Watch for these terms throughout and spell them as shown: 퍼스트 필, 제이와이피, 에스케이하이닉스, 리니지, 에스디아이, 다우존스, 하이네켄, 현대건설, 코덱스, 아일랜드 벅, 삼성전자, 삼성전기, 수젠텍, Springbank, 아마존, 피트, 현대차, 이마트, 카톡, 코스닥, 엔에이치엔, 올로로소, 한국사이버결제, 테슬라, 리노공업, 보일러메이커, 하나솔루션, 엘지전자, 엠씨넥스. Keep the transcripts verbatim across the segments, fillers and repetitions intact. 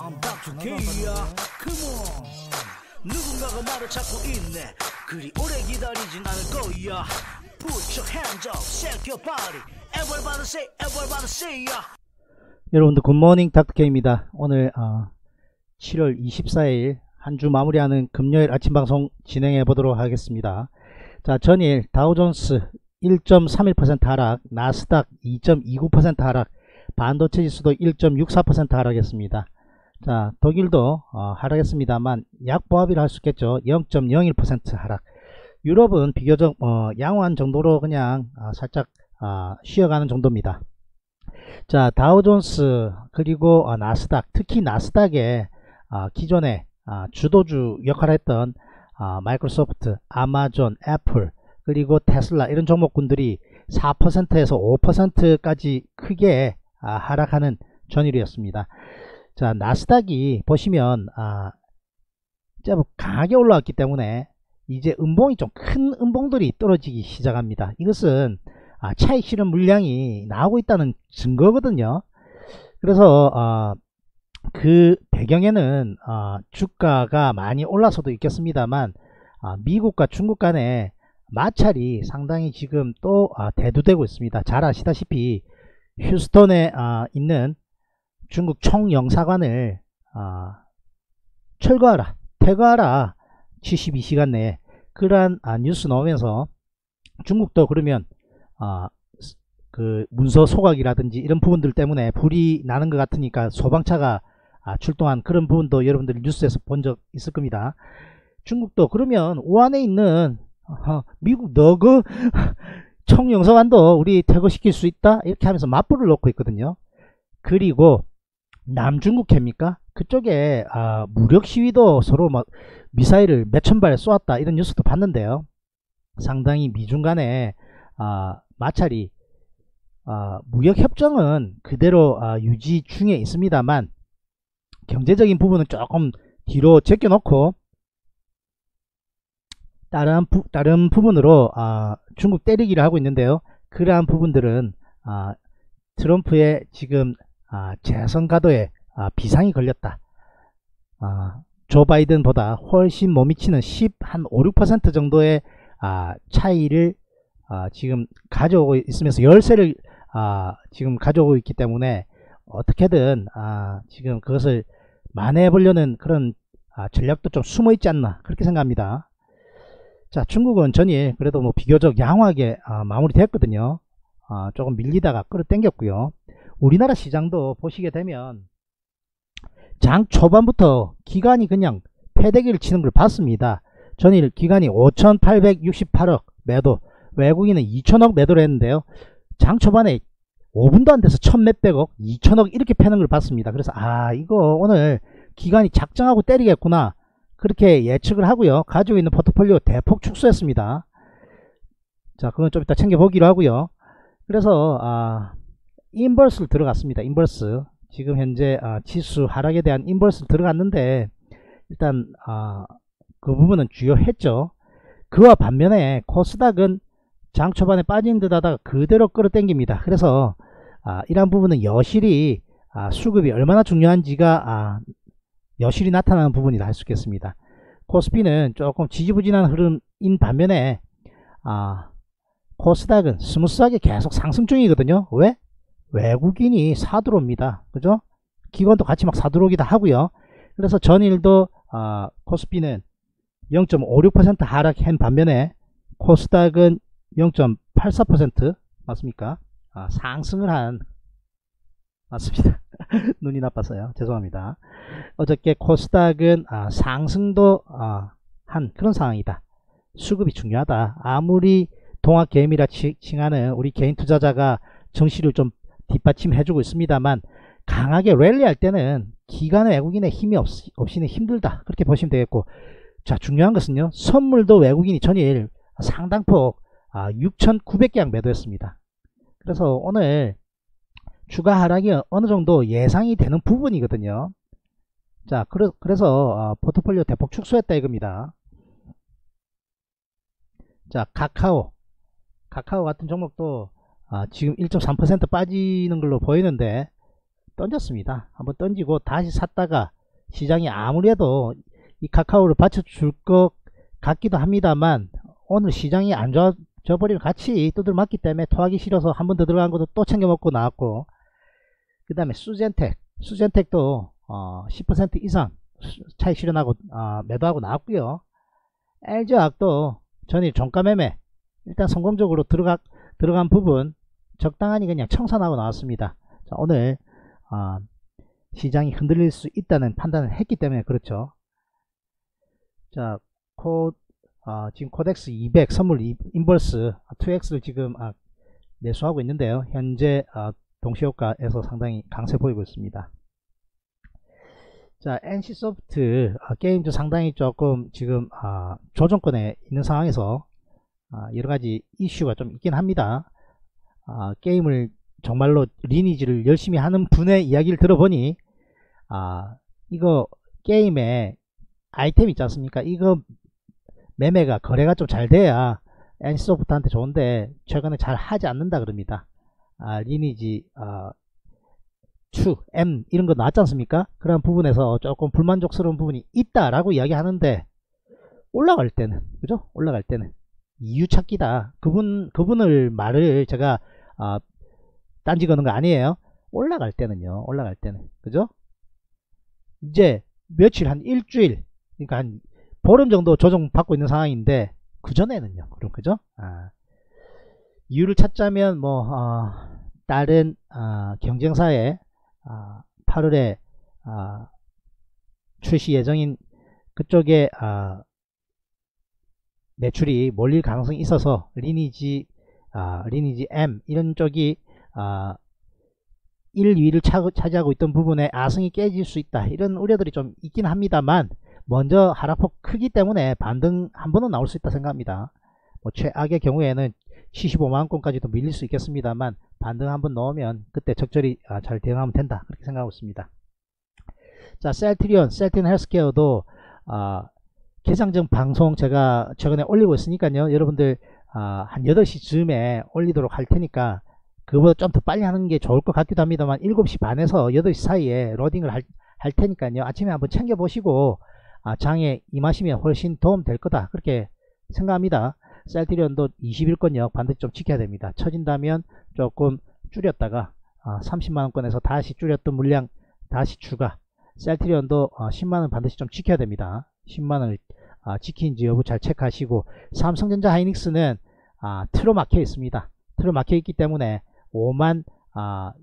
I'm 닥터케이야. Come on. 누군가가 말을 찾고 있네. 그리 오래 기다리진 않을 거야. Put your hands up, shake your body. Everybody say, everybody say ya. 여러분들 굿모닝 닥터케이입니다. 오늘 어, 칠월 이십사일 한 주 마무리하는 금요일 아침 방송 진행해 보도록 하겠습니다. 자, 전일 다우존스 일 점 삼일 퍼센트 하락, 나스닥 이 점 이구 퍼센트 하락, 반도체 지수도 일 점 육사 퍼센트 하락했습니다. 자, 독일도 어, 하락했습니다만 약보합이라 할 수 있겠죠. 영 점 영일 퍼센트 하락. 유럽은 비교적 어, 양호한 정도로 그냥 어, 살짝 어, 쉬어가는 정도입니다. 자, 다우존스 그리고 어, 나스닥, 특히 나스닥에 어, 기존에 어, 주도주 역할을 했던 어, 마이크로소프트, 아마존, 애플 그리고 테슬라 이런 종목군들이 사 퍼센트에서 오 퍼센트까지 크게 아, 하락하는 전일이었습니다. 자, 나스닥이 보시면 아, 강하게 올라왔기 때문에 이제 음봉이 좀 큰 음봉들이 떨어지기 시작합니다. 이것은 아, 차익 실현 물량이 나오고 있다는 증거거든요. 그래서 아, 그 배경에는 아, 주가가 많이 올라서도 있겠습니다만 아, 미국과 중국 간에 마찰이 상당히 지금 또 아, 대두되고 있습니다. 잘 아시다시피 휴스턴에 아, 있는 중국 총영사관을 아, 철거하라, 퇴거하라, 칠십이 시간 내에 그러한 아, 뉴스 나오면서 중국도 그러면 아, 그 문서 소각이라든지 이런 부분들 때문에 불이 나는 것 같으니까 소방차가 아, 출동한 그런 부분도 여러분들 뉴스에서 본 적 있을 겁니다. 중국도 그러면 우한에 있는 아, 미국 너그 총영사관도 우리 퇴거시킬 수 있다 이렇게 하면서 맞불을 놓고 있거든요. 그리고 남중국해입니까? 그쪽에 아, 무력 시위도 서로 막 미사일을 몇천 발 쏘았다 이런 뉴스도 봤는데요. 상당히 미중 간에 아, 마찰이 아, 무역협정은 그대로 아, 유지 중에 있습니다만 경제적인 부분은 조금 뒤로 제껴놓고 다른, 부, 다른 부분으로 아, 중국 때리기를 하고 있는데요. 그러한 부분들은 아, 트럼프의 지금 아, 재선 가도에 아, 비상이 걸렸다. 아, 조 바이든보다 훨씬 못 미치는 십, 한 오, 육 퍼센트 정도의 아, 차이를 아, 지금 가져오고 있으면서 열세를 아, 지금 가져오고 있기 때문에 어떻게든 아, 지금 그것을 만회해 보려는 그런 아, 전략도 좀 숨어 있지 않나 그렇게 생각합니다. 자, 중국은 전일 그래도 뭐 비교적 양호하게 아, 마무리됐거든요. 아, 조금 밀리다가 끌어당겼고요. 우리나라 시장도 보시게 되면 장 초반부터 기관이 그냥 패대기를 치는 걸 봤습니다. 전일 기관이 오천팔백육십팔억 매도, 외국인은 이천억 매도를 했는데요. 장 초반에 오 분도 안 돼서 천몇백억, 이천억 이렇게 패는 걸 봤습니다. 그래서 아, 이거 오늘 기관이 작정하고 때리겠구나 그렇게 예측을 하고요. 가지고 있는 포트폴리오 대폭 축소했습니다. 자, 그건 좀 이따 챙겨보기로 하고요. 그래서 아, 인버스를 들어갔습니다. 인버스 지금 현재 아, 지수 하락에 대한 인버스를 들어갔는데 일단 아, 그 부분은 주요했죠. 그와 반면에 코스닥은 장 초반에 빠진 듯 하다가 그대로 끌어당깁니다. 그래서 아, 이러한 부분은 여실히 아, 수급이 얼마나 중요한지가 아, 여실히 나타나는 부분이라 할 수 있겠습니다. 코스피는 조금 지지부진한 흐름인 반면에 아, 코스닥은 스무스하게 계속 상승 중이거든요. 왜? 외국인이 사들어옵니다. 그죠? 기관도 같이 막 사들어오기도 하고요. 그래서 전일도 아, 코스피는 영 점 오육 퍼센트 하락한 반면에 코스닥은 영 점 팔사 퍼센트 맞습니까? 아, 상승을 한 맞습니다. 눈이 나빠서요. 죄송합니다. 어저께 코스닥은 아, 상승도 아, 한 그런 상황이다. 수급이 중요하다. 아무리 동학개미라 칭하는 우리 개인투자자가 정시를 좀 뒷받침해주고 있습니다만 강하게 랠리할 때는 기관의 외국인의 힘이 없, 없이는 힘들다 그렇게 보시면 되겠고, 자, 중요한 것은요, 선물도 외국인이 전일 상당폭 아, 육천구백 계약 매도했습니다. 그래서 오늘 주가 하락이 어느정도 예상이 되는 부분이거든요. 자, 그러, 그래서 아, 포트폴리오 대폭 축소했다 이겁니다. 자, 카카오 카카오 같은 종목도 아, 지금 일 점 삼 퍼센트 빠지는 걸로 보이는데 던졌습니다. 한번 던지고 다시 샀다가 시장이 아무래도 이 카카오를 받쳐줄 것 같기도 합니다만 오늘 시장이 안 좋아져 버리면 같이 두들맞기 때문에 토하기 싫어서 한 번 더 들어간 것도 또 챙겨 먹고 나왔고, 그 다음에 수젠텍 수젠텍도 어 십 퍼센트 이상 차익 실현하고 어 매도하고 나왔고요. 엘지화학도 전일 종가 매매 일단 성공적으로 들어가, 들어간 부분 적당하니 그냥 청산하고 나왔습니다. 자, 오늘 어, 시장이 흔들릴 수 있다는 판단을 했기 때문에 그렇죠. 자, 코, 어, 지금 코덱스 이백 선물 인버스 투 엑스를 지금 아, 매수하고 있는데요. 현재 아, 동시효과에서 상당히 강세 보이고 있습니다. 자, 엔씨소프트 아, 게임도 상당히 조금 지금 아, 조정권에 있는 상황에서 아, 여러가지 이슈가 좀 있긴 합니다. 아, 게임을 정말로 리니지를 열심히 하는 분의 이야기를 들어보니 아, 이거 게임에 아이템 있지 않습니까? 이거 매매가 거래가 좀 잘 돼야 엔씨소프트한테 좋은데 최근에 잘 하지 않는다 그럽니다. 아, 리니지 아, 추, M 이런거 나왔지 않습니까? 그런 부분에서 조금 불만족스러운 부분이 있다라고 이야기하는데, 올라갈 때는 그죠? 올라갈 때는 이유 찾기다. 그분, 그분을 말을 제가 아, 딴지 거는 거 아니에요. 올라갈 때는요. 올라갈 때는 그죠? 이제 며칠 한 일주일, 그러니까 한 보름 정도 조정 받고 있는 상황인데 그 전에는요. 그럼 그죠? 아, 이유를 찾자면 뭐 어, 다른 어, 경쟁사의 어, 팔월에 어, 출시 예정인 그쪽에 어, 매출이 몰릴 가능성이 있어서 리니지 어, 리니지 M 이런 쪽이 어, 일 위를 차, 차지하고 있던 부분에 아승이 깨질 수 있다 이런 우려들이 좀 있긴 합니다만, 먼저 하락폭 크기 때문에 반등 한 번은 나올 수 있다 생각합니다. 뭐 최악의 경우에는 칠십오만 원권까지도 밀릴 수 있겠습니다만 반등 한번 넣으면 그때 적절히 아, 잘 대응하면 된다 그렇게 생각하고 있습니다. 자, 셀트리온 셀트리온 헬스케어도 아, 개장전 방송 제가 최근에 올리고 있으니까요. 여러분들 아, 한 여덟 시쯤에 올리도록 할 테니까 그보다 좀 더 빨리 하는 게 좋을 것 같기도 합니다만 일곱 시 반에서 여덟 시 사이에 로딩을 할, 할 테니까요. 아침에 한번 챙겨보시고 아, 장에 임하시면 훨씬 도움 될 거다 그렇게 생각합니다. 셀트리온도 이십 일권역 반드시 좀 지켜야 됩니다. 처진다면 조금 줄였다가 아, 삼십만 원권에서 다시 줄였던 물량 다시 추가, 셀트리온도 아, 십만 원 반드시 좀 지켜야 됩니다. 십만 원을 아, 지키는지 여부 잘 체크하시고, 삼성전자 하이닉스는 아, 틀어 막혀 있습니다. 틀어 막혀 있기 때문에 오만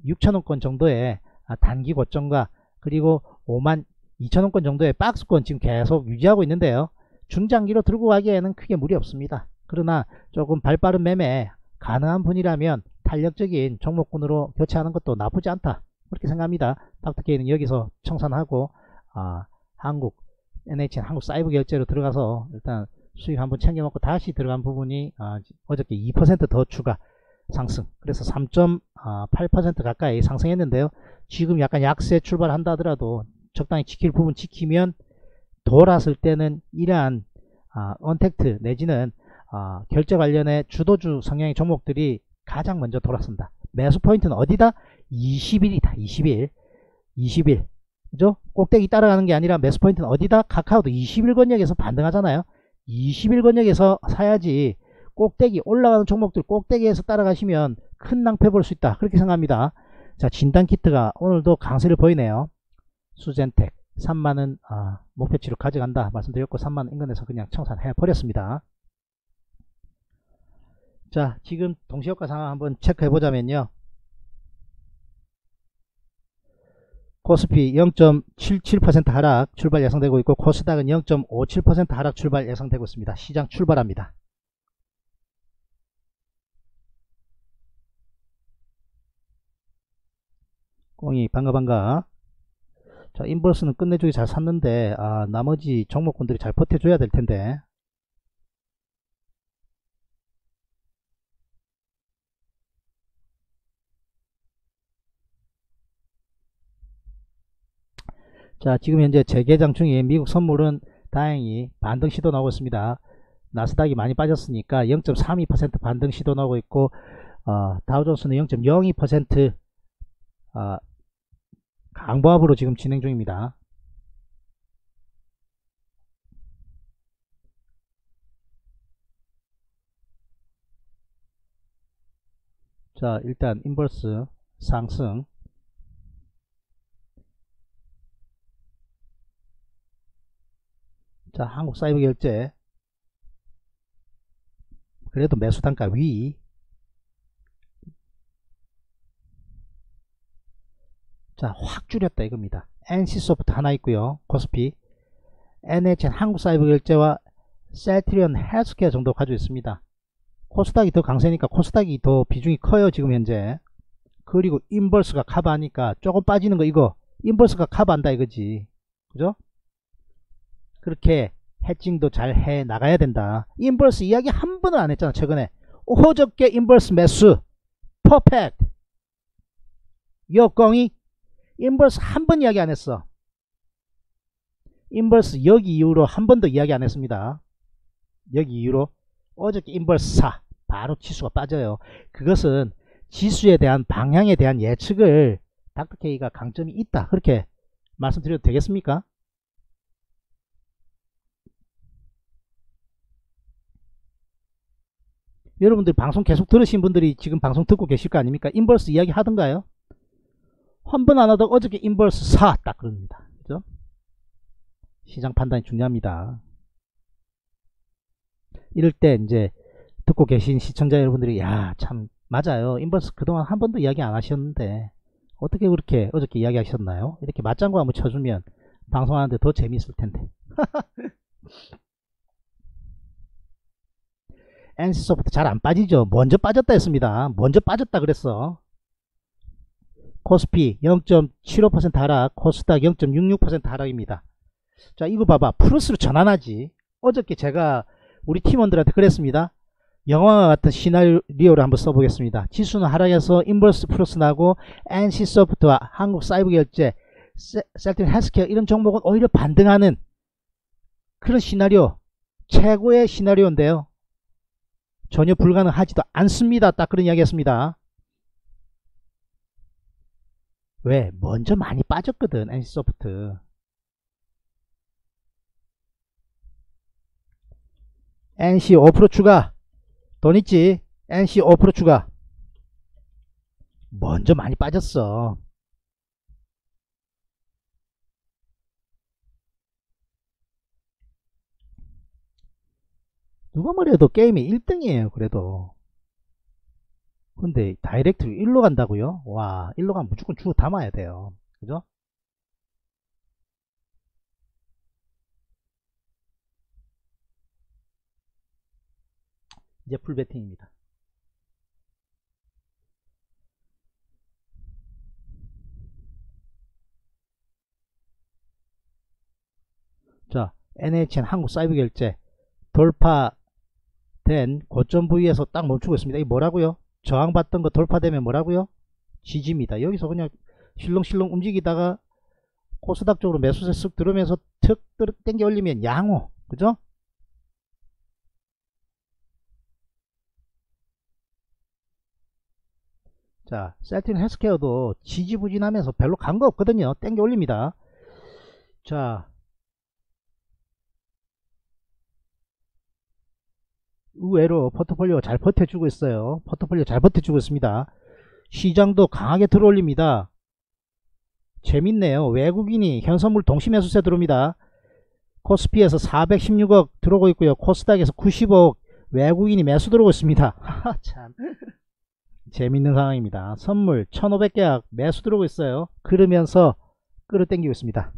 육천 원권 정도의 단기 고점과 그리고 오만 이천 원권 정도의 박스권 지금 계속 유지하고 있는데요. 중장기로 들고 가기에는 크게 무리 없습니다. 그러나 조금 발빠른 매매 가능한 분이라면 탄력적인 종목군으로 교체하는 것도 나쁘지 않다 그렇게 생각합니다. 닥터케이는 여기서 청산하고 아, 한국 엔에이치엔 한국 사이버 결제로 들어가서 일단 수익 한번 챙겨먹고 다시 들어간 부분이 아, 어저께 이 퍼센트 더 추가 상승, 그래서 삼 점 팔 퍼센트 가까이 상승했는데요. 지금 약간 약세 출발한다 하더라도 적당히 지킬 부분 지키면 돌았을 때는 이러한 아, 언택트 내지는 아, 결제 관련의 주도주 성향의 종목들이 가장 먼저 돌았습니다. 매수 포인트는 어디다? 이십 일이다. 이십 일. 이십 일. 그죠? 꼭대기 따라가는 게 아니라 매수 포인트는 어디다? 카카오도 이십 일권역에서 반등하잖아요. 이십 일권역에서 사야지 꼭대기 올라가는 종목들 꼭대기에서 따라가시면 큰 낭패 볼 수 있다 그렇게 생각합니다. 자, 진단키트가 오늘도 강세를 보이네요. 수젠텍 삼만 원 아, 목표치로 가져간다 말씀드렸고 삼만 원 인근에서 그냥 청산해 버렸습니다. 자, 지금 동시효과 상황 한번 체크해 보자면요. 코스피 영 점 칠칠 퍼센트 하락 출발 예상되고 있고, 코스닥은 영 점 오칠 퍼센트 하락 출발 예상되고 있습니다. 시장 출발합니다. 꽁이 반가 반가. 자, 인버스는 끝내주기 잘 샀는데 아, 나머지 종목군들이 잘 버텨줘야 될 텐데. 자, 지금 현재 재개장 중인 미국 선물은 다행히 반등 시도 나오고 있습니다. 나스닥이 많이 빠졌으니까 영 점 삼이 퍼센트 반등 시도 나오고 있고, 어, 다우존스는 영 점 영이 퍼센트 어, 강보합으로 지금 진행 중입니다. 자, 일단 인버스 상승, 자, 한국사이버결제 그래도 매수단가 위, 자, 확 줄였다 이겁니다. 엔씨소프트 하나 있고요, 코스피, 엔에이치엔 한국사이버결제와 셀트리온 헬스케어 정도 가지고 있습니다. 코스닥이 더 강세니까 코스닥이 더 비중이 커요 지금 현재. 그리고 인버스가 커버하니까 조금 빠지는 거 이거 인버스가 커버한다 이거지, 그죠? 그렇게 해칭도 잘 해 나가야 된다. 인버스 이야기 한 번은 안 했잖아 최근에. 어저께 인버스 매수 퍼펙트 역광이, 인버스 한 번 이야기 안 했어. 인버스 여기 이후로 한 번도 이야기 안 했습니다. 여기 이후로 어저께 인버스 사 바로 지수가 빠져요. 그것은 지수에 대한 방향에 대한 예측을 닥터케이가 강점이 있다, 그렇게 말씀드려도 되겠습니까? 여러분들 방송 계속 들으신 분들이 지금 방송 듣고 계실 거 아닙니까? 인버스 이야기 하던가요? 한 번 안 하다가 어저께 인버스 사 딱 그럽니다. 그죠? 시장 판단이 중요합니다. 이럴 때 이제 듣고 계신 시청자 여러분들이, 야, 참 맞아요, 인버스 그동안 한 번도 이야기 안 하셨는데 어떻게 그렇게 어저께 이야기 하셨나요? 이렇게 맞장구 한번 쳐주면 방송하는데 더 재미있을 텐데. 엔씨소프트 잘 안 빠지죠. 먼저 빠졌다 했습니다. 먼저 빠졌다 그랬어. 코스피 영 점 칠오 퍼센트 하락, 코스닥 영 점 육육 퍼센트 하락입니다. 자, 이거 봐봐, 플러스로 전환하지. 어저께 제가 우리 팀원들한테 그랬습니다. 영화와 같은 시나리오를 한번 써보겠습니다. 지수는 하락해서 인버스 플러스 나고, 엔씨소프트와 한국사이버결제, 셀트리온 헬스케어 이런 종목은 오히려 반등하는 그런 시나리오, 최고의 시나리오인데요, 전혀 불가능하지도 않습니다. 딱 그런 이야기 했습니다. 왜? 먼저 많이 빠졌거든 엔씨소프트. 엔씨 오 퍼센트 추가, 돈 있지? 엔씨 오 퍼센트 추가, 먼저 많이 빠졌어. 누가 뭐래도 게임이 일 등이에요 그래도. 근데 다이렉트로 일로 간다고요? 와, 일로 가면 무조건 주워 담아야 돼요, 그죠? 이제 풀베팅입니다. 자, 엔에이치엔 한국사이버결제 돌파된 고점 부위에서 딱 멈추고 있습니다. 이게 뭐라고요? 저항받던 거 돌파되면 뭐라고요? 지지입니다. 여기서 그냥 실렁실렁 움직이다가 코스닥 쪽으로 매수세 쓱 들어오면서 툭 땡겨 올리면 양호, 그죠? 자, 셀트리온 헬스케어도 지지부진하면서 별로 간 거 없거든요. 땡겨 올립니다. 자, 의외로 포트폴리오 잘 버텨주고 있어요. 포트폴리오 잘 버텨주고 있습니다. 시장도 강하게 들어올립니다. 재밌네요. 외국인이 현선물 동시 매수세 들어옵니다. 코스피에서 사백십육억 들어오고 있고요, 코스닥에서 구십억 외국인이 매수 들어오고 있습니다. 하하, 참 재밌는 상황입니다. 선물 천오백 계약 매수 들어오고 있어요. 그러면서 끌어당기고 있습니다.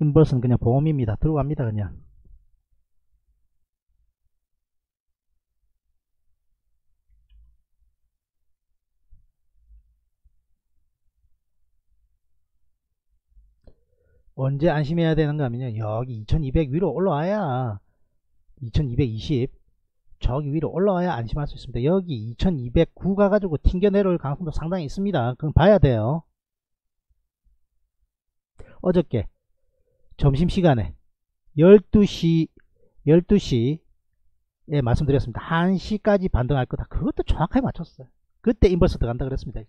인버스는 그냥 보험입니다. 들어갑니다 그냥. 언제 안심해야 되는가 하면요, 여기 이천이백 위로 올라와야, 이천이백이십 저기 위로 올라와야 안심할 수 있습니다. 여기 이천이백구 가가지고 튕겨 내려올 가능성도 상당히 있습니다. 그럼 봐야 돼요. 어저께 점심시간에 열두 시 열두 시에 말씀드렸습니다. 한 시까지 반등할 거다. 그것도 정확하게 맞췄어요. 그때 인버스 들어간다 그랬습니다.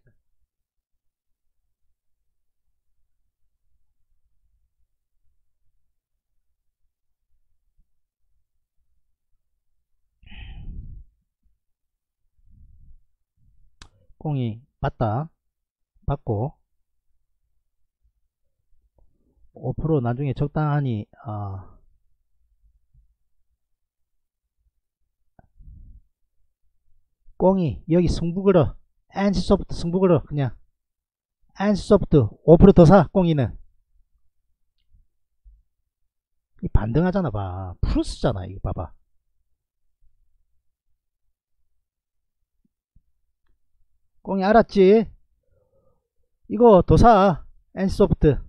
공이 받다 받고 오 퍼센트 나중에 적당하니 아 공이 여기 승부걸어 엔씨소프트 승부걸어 그냥 엔씨소프트 오 퍼센트 더 사. 공이는 이 반등하잖아. 봐, 플러스잖아. 이거 봐봐. 공이 알았지? 이거 더 사. 엔씨소프트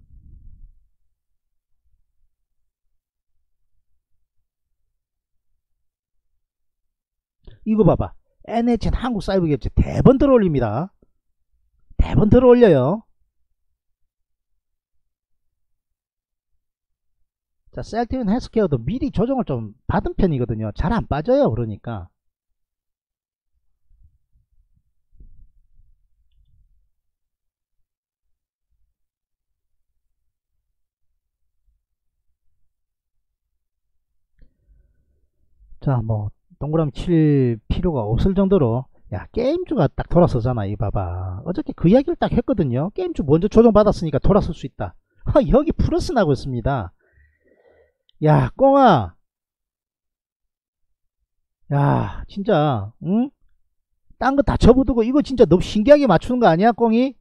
이거 봐봐. 엔에이치는 한국사이버기업체 대번 들어올립니다. 대번 들어올려요. 자, 셀트리온 헬스케어도 미리 조정을 좀 받은 편이거든요. 잘 안 빠져요. 그러니까 자, 뭐 동그라미 칠 필요가 없을 정도로, 야, 게임주가 딱 돌아서잖아. 이 봐봐. 어저께 그 이야기를 딱 했거든요. 게임주 먼저 조정받았으니까 돌아설 수 있다. 아, 여기 플러스 나고 있습니다. 야, 꽁아. 야, 진짜, 응? 딴 거 다 쳐보두고 이거 진짜 너무 신기하게 맞추는 거 아니야, 꽁이?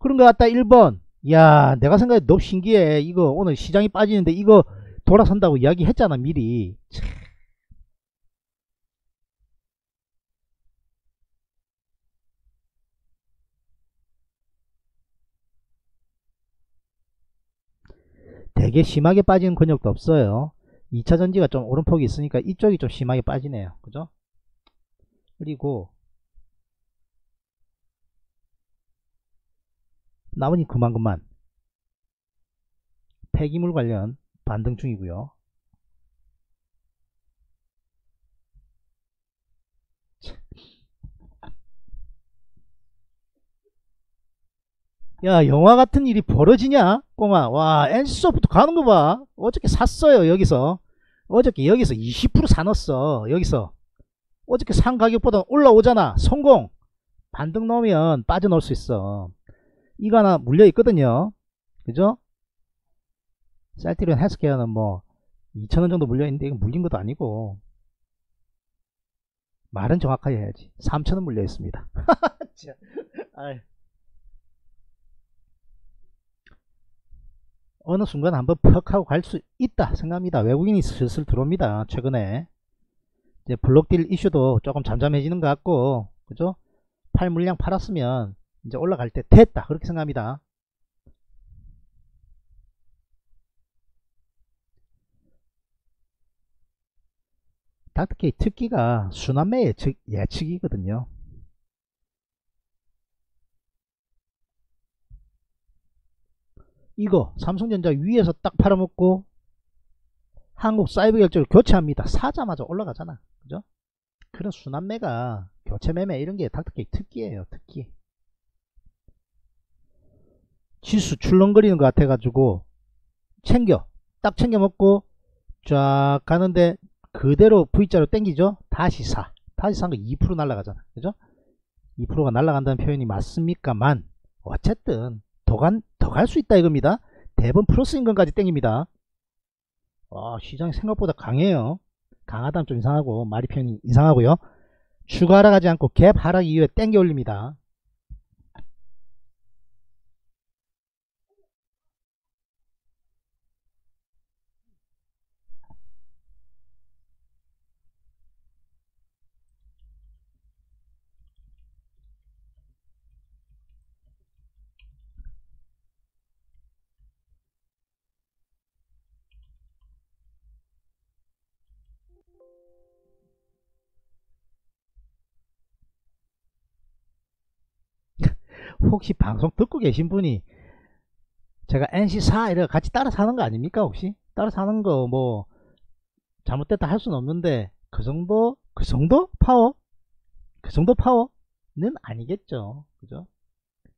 그런 거 같다. 일 번. 야, 내가 생각해도 너무 신기해. 이거 오늘 시장이 빠지는데 이거 돌아선다고 이야기 했잖아, 미리. 되게 심하게 빠지는 근육도 없어요. 이차전지가 좀 오른폭이 있으니까 이쪽이 좀 심하게 빠지네요. 그죠? 그리고 나머지 그만 그만 폐기물 관련 반등 중이고요. 야, 영화 같은 일이 벌어지냐? 꽁아. 와, 엔씨소프트 가는 거 봐. 어저께 샀어요, 여기서. 어저께 여기서 이십 퍼센트 사놨어, 여기서. 어저께 산 가격보다 올라오잖아. 성공! 반등 넣으면 빠져나올 수 있어. 이거 하나 물려있거든요. 그죠? 셀트리온 헬스케어는 뭐, 이천 원 정도 물려있는데, 이건 물린 것도 아니고. 말은 정확하게 해야지. 삼천 원 물려있습니다. 아이. 어느 순간 한번 퍽 하고 갈 수 있다 생각합니다. 외국인이 슬슬 들어옵니다. 최근에 이제 블록딜 이슈도 조금 잠잠해지는 것 같고, 그죠? 팔 물량 팔았으면 이제 올라갈 때 됐다, 그렇게 생각합니다. 닥터케이 특기가 순환매 예측, 예측이거든요. 이거 삼성전자 위에서 딱 팔아먹고 한국 사이버결제로 교체합니다. 사자마자 올라가잖아. 그죠? 그런 순환매가, 교체매매 이런게 닥터케이 특기예요. 특기. 지수 출렁거리는 것 같아가지고 챙겨 딱 챙겨 먹고 쫙 가는데 그대로 V자로 땡기죠. 다시 사. 다시 산 거 이 퍼센트 날라가잖아. 그죠? 이 퍼센트가 날라간다는 표현이 맞습니까만 어쨌든 더 갈 수 있다 이겁니다. 대번 플러스 인건까지 땡깁니다. 와, 시장이 생각보다 강해요. 강하다면 좀 이상하고 말이 표현이 이상하고요. 추가 하락하지 않고 갭 하락 이후에 땡겨 올립니다. 혹시 방송 듣고 계신 분이 제가 엔씨 사 이래 같이 따라 사는 거 아닙니까? 혹시 따라 사는 거 뭐 잘못됐다 할 수는 없는데 그 정도 그 정도 파워 그 정도 파워는 아니겠죠, 그죠?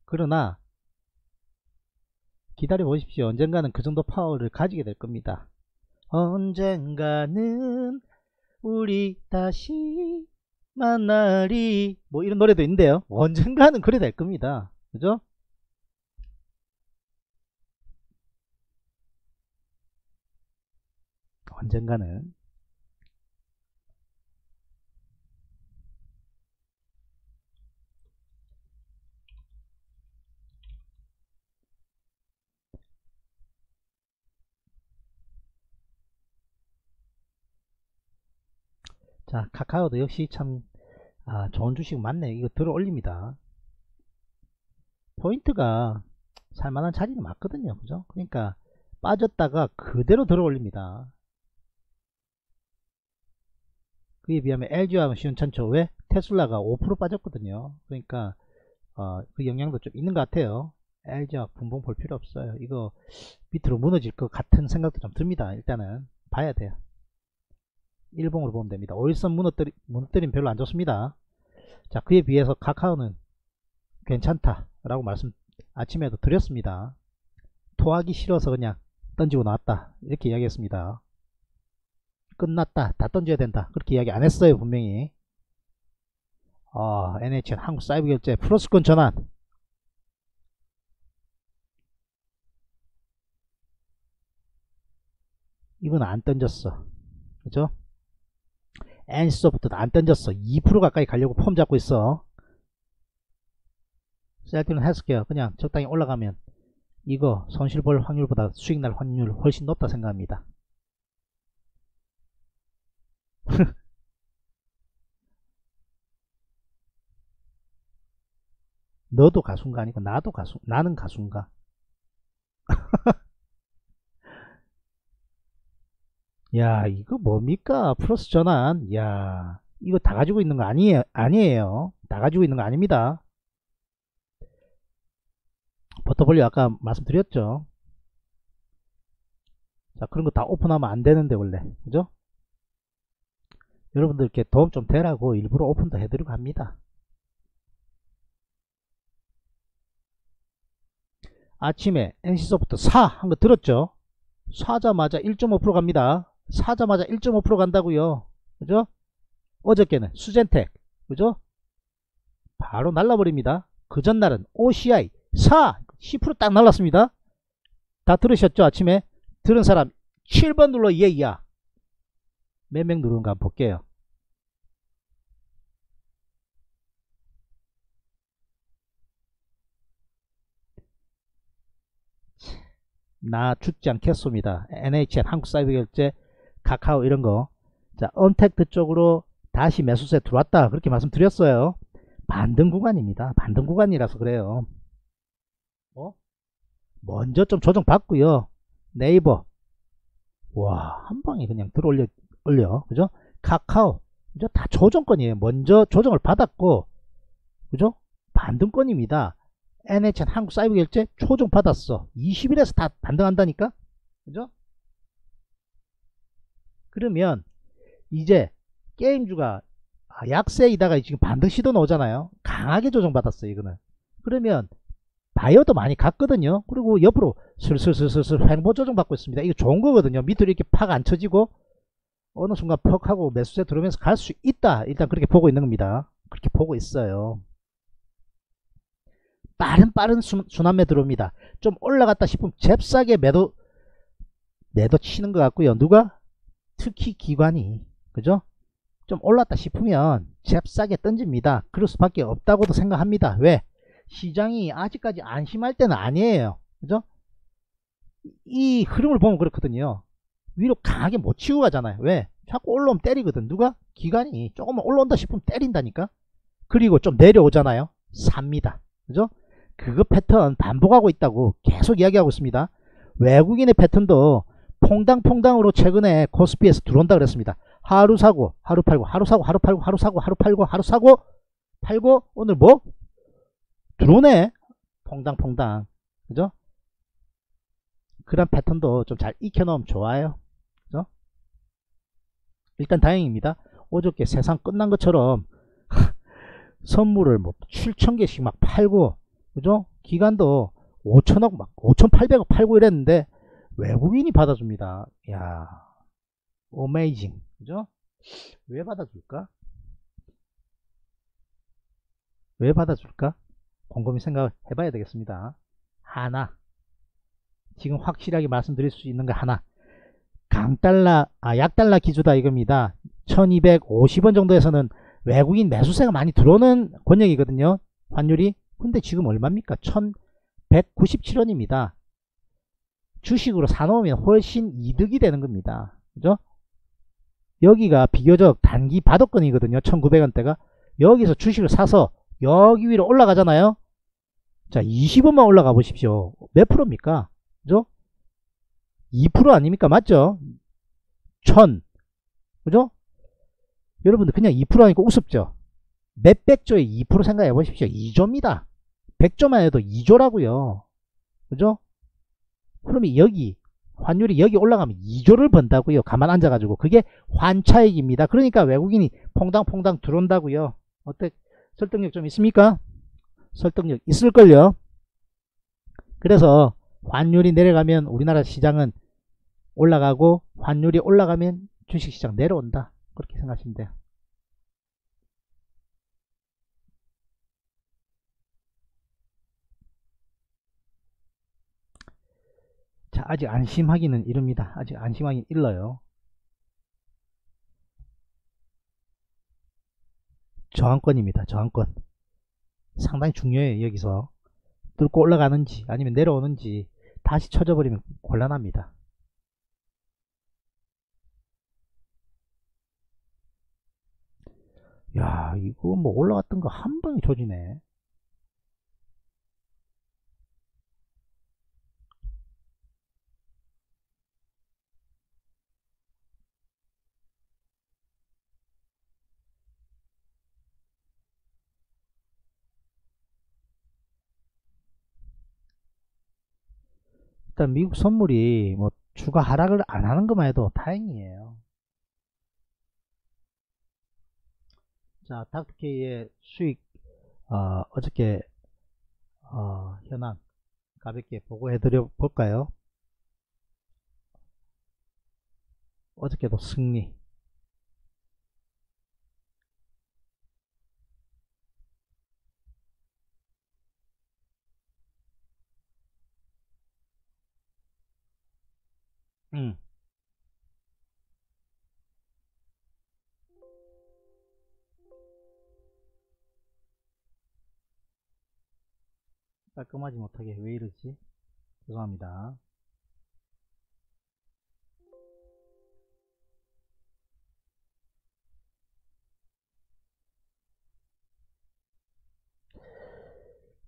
그러나 기다려 보십시오. 언젠가는 그 정도 파워를 가지게 될 겁니다. 언젠가는 우리 다시 만나리, 뭐 이런 노래도 있는데요, 언젠가는 그래 될 겁니다, 그죠? 언젠가는. 자, 카카오도 역시 참 아, 좋은 주식 많네. 이거 들어 올립니다. 포인트가 살만한 자리는 맞거든요, 그죠? 그러니까 빠졌다가 그대로 들어 올립니다. 그에 비하면 엘지하면 시원찮죠. 왜? 테슬라가 오 퍼센트 빠졌거든요. 그러니까 어, 그 영향도 좀 있는 것 같아요. 엘지하 분봉 볼 필요 없어요. 이거 밑으로 무너질 것 같은 생각도 좀 듭니다. 일단은 봐야 돼요. 일봉으로 보면 됩니다. 오일선 무너뜨리, 무너뜨림 별로 안 좋습니다. 자, 그에 비해서 카카오는 괜찮다 라고 말씀 아침에도 드렸습니다. 토하기 싫어서 그냥 던지고 나왔다 이렇게 이야기 했습니다. 끝났다, 다 던져야 된다 그렇게 이야기 안 했어요. 분명히 아, 엔에이치엔 한국 사이버 결제 플러스권 전환, 이건 안 던졌어, 그죠? 엔씨소프트도 안 던졌어. 이 퍼센트 가까이 가려고 폼 잡고 있어. 셀트리온 헬스케어 그냥 적당히 올라가면 이거 손실 볼 확률보다 수익 날 확률 훨씬 높다 생각합니다. 너도 가수인가 아니고 나도 가수, 나는 가수인가? 야, 이거 뭡니까? 플러스 전환. 야, 이거 다 가지고 있는 거 아니에요. 아니에요. 다 가지고 있는 거 아닙니다. 포트폴리오 아까 말씀드렸죠. 자, 그런 거 다 오픈하면 안 되는데 원래, 그죠? 여러분들께 도움 좀 되라고 일부러 오픈도 해드리고 합니다. 아침에 엔씨소프트 사 한 거 들었죠? 사자마자 일 점 오 퍼센트 갑니다. 사자마자 일 점 오 퍼센트 간다고요, 그죠? 어저께는 수젠텍, 그죠? 바로 날라버립니다. 그 전날은 오씨아이 사, 십 퍼센트 딱 날랐습니다. 다 들으셨죠? 아침에 들은 사람 칠 번 눌러. 예이야. 몇 명 누른가 한번 볼게요. 나 죽지 않겠습니다. 엔에이치엔 한국사이버결제 카카오 이런거. 자, 언택트 쪽으로 다시 매수세 들어왔다 그렇게 말씀드렸어요. 반등 구간입니다. 반등 구간이라서 그래요. 어? 먼저 좀 조정 받고요. 네이버 와, 한방에 그냥 들어올려 올려, 그죠? 카카오 이제 다 조정권이에요. 먼저 조정을 받았고, 그죠? 반등권입니다. 엔에이치엔 한국사이버결제 조정 받았어. 이십 일에서 다 반등한다니까, 그죠? 그러면 이제 게임주가 약세이다가 지금 반등 시도 나오잖아요. 강하게 조정 받았어 이거는. 그러면 바이어도 많이 갔거든요. 그리고 옆으로 슬슬슬슬 횡보 조정 받고 있습니다. 이거 좋은 거거든요. 밑으로 이렇게 팍 안 쳐지고 어느 순간 퍽 하고 매수세 들어오면서 갈 수 있다. 일단 그렇게 보고 있는 겁니다. 그렇게 보고 있어요. 빠른 빠른 순환매 들어옵니다. 좀 올라갔다 싶으면 잽싸게 매도 매도 치는 것 같고요. 누가? 특히 기관이, 그죠? 좀 올랐다 싶으면 잽싸게 던집니다. 그럴 수밖에 없다고도 생각합니다. 왜? 시장이 아직까지 안심할 때는 아니에요, 그죠? 이 흐름을 보면 그렇거든요. 위로 강하게 못 치고 가잖아요. 왜? 자꾸 올라오면 때리거든. 누가? 기관이. 조금만 올라온다 싶으면 때린다니까. 그리고 좀 내려오잖아요. 삽니다, 그죠? 그거 패턴 반복하고 있다고 계속 이야기하고 있습니다. 외국인의 패턴도 퐁당퐁당으로 최근에 코스피에서 들어온다 그랬습니다. 하루 사고 하루 팔고 하루 사고 하루 팔고 하루 사고 하루 팔고 하루 사고 팔고 오늘 뭐? 들어오네. 퐁당퐁당. 그죠? 그런 패턴도 좀 잘 익혀놓으면 좋아요. 그죠? 일단 다행입니다. 어저께 세상 끝난 것처럼 선물을 뭐 칠천 개씩 막 팔고, 그죠? 기간도 오천억 막 오천팔백억 팔고 이랬는데 외국인이 받아줍니다. 이야, 어메이징. 그죠? 왜 받아줄까? 왜 받아줄까? 곰곰이 생각해봐야 되겠습니다. 하나, 지금 확실하게 말씀드릴 수 있는 거 하나, 강달러, 아 약달러 기조다 이겁니다. 천이백오십 원 정도에서는 외국인 매수세가 많이 들어오는 권역이거든요, 환율이. 근데 지금 얼마입니까? 천백구십칠 원입니다. 주식으로 사놓으면 훨씬 이득이 되는 겁니다. 그죠? 여기가 비교적 단기 바닥권이거든요, 천구백 원대가. 여기서 주식을 사서 여기 위로 올라가잖아요. 자, 이십 원만 올라가 보십시오. 몇 프로입니까? 그죠? 이 퍼센트 아닙니까? 맞죠? 천. 그죠? 여러분들 그냥 이 퍼센트 하니까 우습죠? 몇백조에 이 퍼센트 생각해 보십시오. 이 조입니다. 백 조만 해도 이 조라고요. 그죠? 그러면 여기 환율이 여기 올라가면 이 조를 번다고요. 가만 앉아가지고. 그게 환차익입니다. 그러니까 외국인이 퐁당퐁당 들어온다고요. 어때? 설득력 좀 있습니까? 설득력 있을걸요. 그래서 환율이 내려가면 우리나라 시장은 올라가고, 환율이 올라가면 주식시장 내려온다. 그렇게 생각하시면 돼요. 자, 아직 안심하기는 이릅니다. 아직 안심하기는 일러요. 저항권입니다. 저항권 상당히 중요해요. 여기서 뚫고 올라가는지 아니면 내려오는지, 다시 쳐져버리면 곤란합니다. 야, 이거 뭐 올라갔던 거 한 방에 조지네. 일단 미국 선물이 뭐 추가 하락을 안 하는 것만 해도 다행이에요. 자, 닥터케이의 수익 어, 어저께 어, 현황 가볍게 보고해드려 볼까요? 어저께도 승리. 음. 깔끔하지 못하게 왜 이러지? 죄송합니다.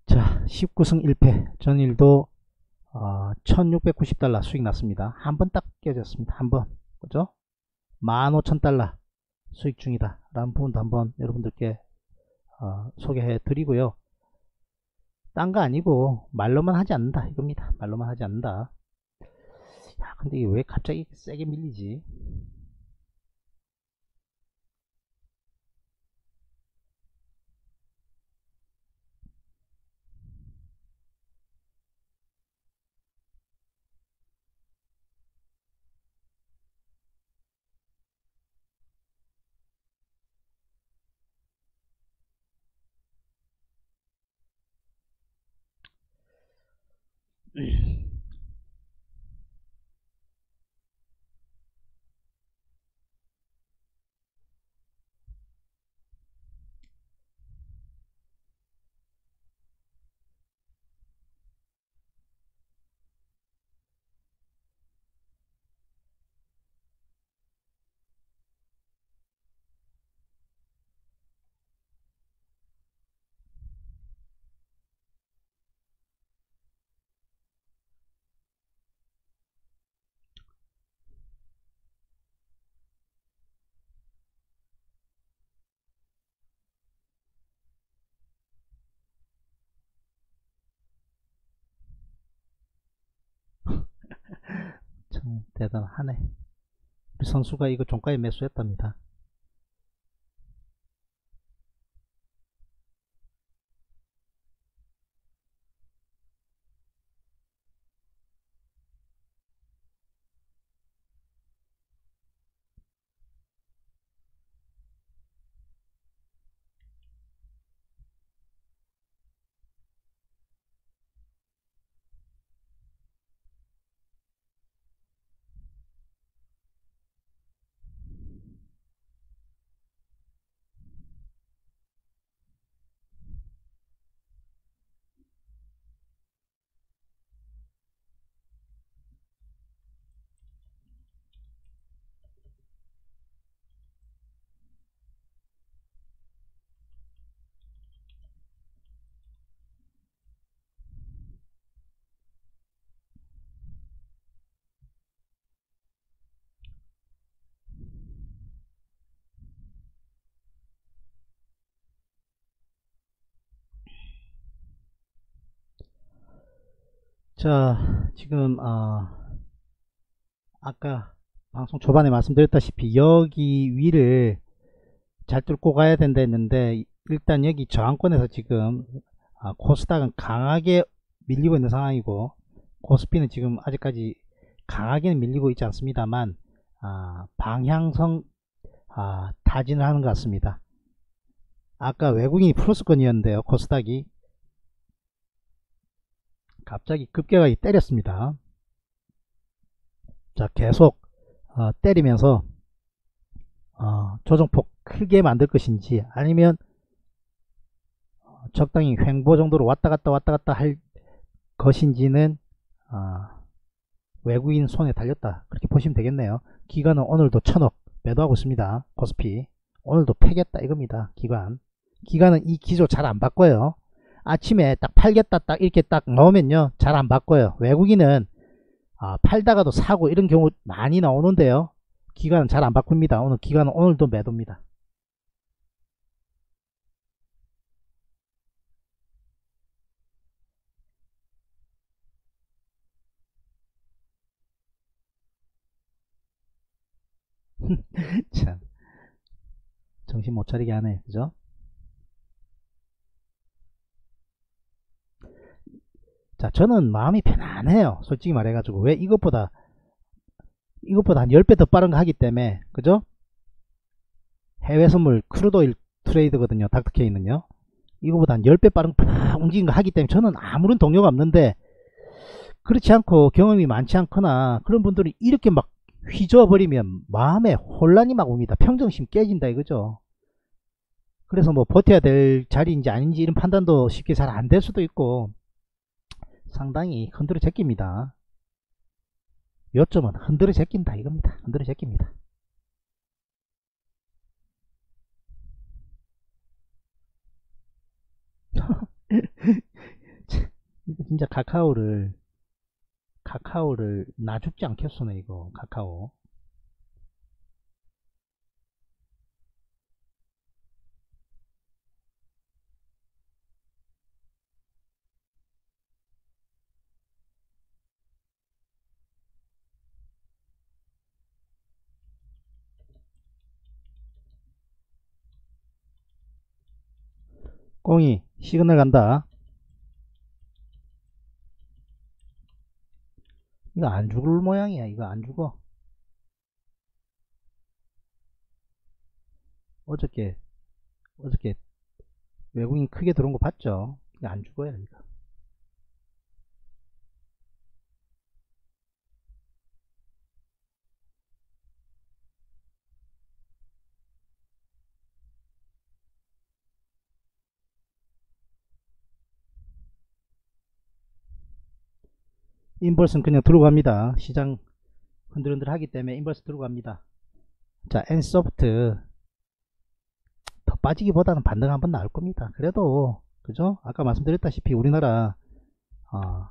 자, 십구 승 일 패 전일도 어, 천육백구십 달러 수익 났습니다. 한 번 딱 깨졌습니다. 한 번. 그죠? 만 오천 달러 수익 중이다. 라는 부분도 한번 여러분들께 어, 소개해 드리고요. 딴 거 아니고 말로만 하지 않는다 이겁니다. 말로만 하지 않는다. 야, 근데 이게 왜 갑자기 세게 밀리지? 대단하네. 우리 선수가 이거 종가에 매수했답니다. 자, 지금 어, 아까 방송 초반에 말씀드렸다시피 여기 위를 잘 뚫고 가야 된다 했는데, 일단 여기 저항권에서 지금 어, 코스닥은 강하게 밀리고 있는 상황이고, 코스피는 지금 아직까지 강하게는 밀리고 있지 않습니다만 어, 방향성 어, 타진을 하는 것 같습니다. 아까 외국인이 플러스권이었는데요, 코스닥이 갑자기 급격하게 때렸습니다. 자, 계속 어, 때리면서 어, 조정폭 크게 만들 것인지, 아니면 어, 적당히 횡보 정도로 왔다갔다 왔다갔다 할 것인지는 어, 외국인 손에 달렸다, 그렇게 보시면 되겠네요. 기관은 오늘도 천억 매도하고 있습니다. 코스피 오늘도 패겠다 이겁니다. 기관 기관은 이 기조 잘 안 바꿔요. 아침에 딱 팔겠다 딱 이렇게 딱 넣으면요, 잘 안 바꿔요. 외국인은 아, 팔다가도 사고 이런 경우 많이 나오는데요, 기관은 잘 안 바꿉니다. 오늘 기관은 오늘도 매도입니다. 참 정신 못 차리게 하네, 그죠? 자, 저는 마음이 편안해요. 솔직히 말해가지고. 왜? 이것보다, 이것보다 한 열 배 더 빠른 거 하기 때문에, 그죠? 해외 선물, 크루도일 트레이드거든요, 닥터케이는요. 이거보다 한 열 배 빠른 거 팍 움직인 거 하기 때문에 저는 아무런 동요가 없는데, 그렇지 않고 경험이 많지 않거나 그런 분들은 이렇게 막 휘저어버리면 마음에 혼란이 막 옵니다. 평정심 깨진다 이거죠. 그래서 뭐 버텨야 될 자리인지 아닌지 이런 판단도 쉽게 잘 안 될 수도 있고, 상당히 흔들어 제낍니다. 요점은 흔들어 제낀다 이겁니다. 흔들어 제낍니다. 이거 진짜 카카오를 카카오를 나 죽지 않겠소네 이거. 카카오 꽁이 시그널 간다. 이거 안 죽을 모양이야. 이거 안 죽어. 어저께 어저께 외국인 크게 들어온 거 봤죠? 이거 안 죽어요. 이거 인버스는 그냥 들어갑니다. 시장 흔들흔들 하기 때문에 인버스 들어갑니다. 자, 엔소프트 더 빠지기보다는 반등 한번 나올 겁니다. 그래도 그죠? 아까 말씀드렸다시피 우리나라 어,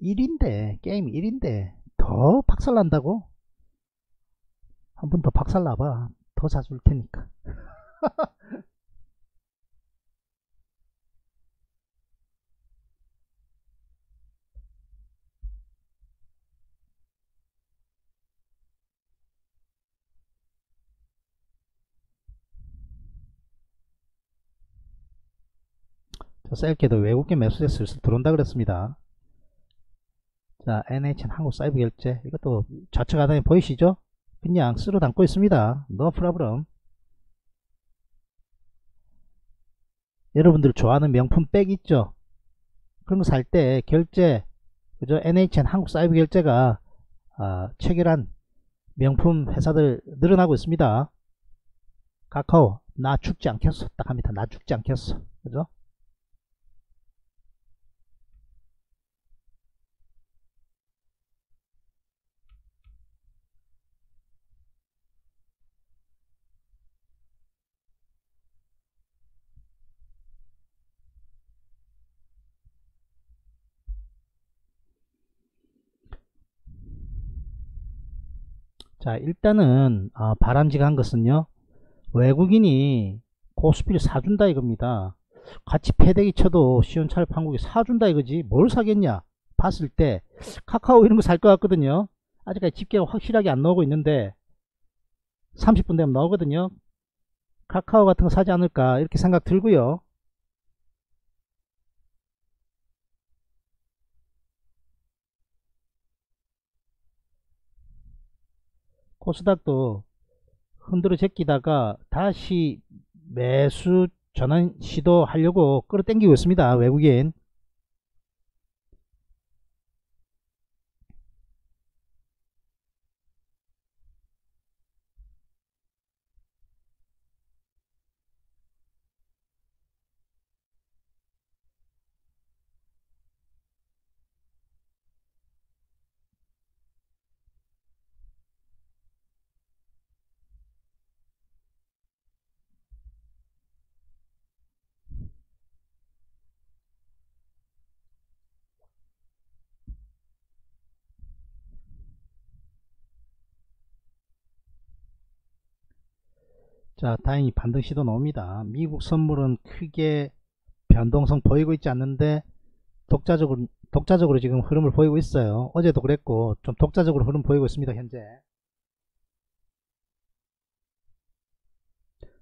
일인데 게임 일인데 더 박살난다고? 한 번 더 박살나봐. 더 사줄 테니까. 저 셀게도 외국인 매수세 슬슬 들어온다 그랬습니다. 자, 엔에이치엔 한국 사이버 결제, 이것도 좌측 하단에 보이시죠? 그냥 쓸어 담고 있습니다. No problem. 여러분들 좋아하는 명품 백 있죠? 그런 거 살 때 결제, 그죠? 엔에이치엔 한국 사이버 결제가 아, 체결한 명품 회사들 늘어나고 있습니다. 카카오, 나 죽지 않겠어. 딱 합니다. 나 죽지 않겠어. 그죠? 자, 일단은 아, 바람직한 것은요, 외국인이 고스피를 사준다 이겁니다. 같이 패대기 쳐도 시원찮을 판국에 사준다 이거지, 뭘 사겠냐 봤을 때 카카오 이런거 살 것 같거든요. 아직까지 집계가 확실하게 안 나오고 있는데 삼십 분 되면 나오거든요. 카카오 같은거 사지 않을까 이렇게 생각 들고요. 코스닥도 흔들어 제끼다가 다시 매수 전환 시도하려고 끌어당기고 있습니다. 외국인. 자, 다행히 반등 시도 나옵니다. 미국 선물은 크게 변동성 보이고 있지 않는데 독자적으로 독자적으로 지금 흐름을 보이고 있어요. 어제도 그랬고 좀 독자적으로 흐름 보이고 있습니다. 현재.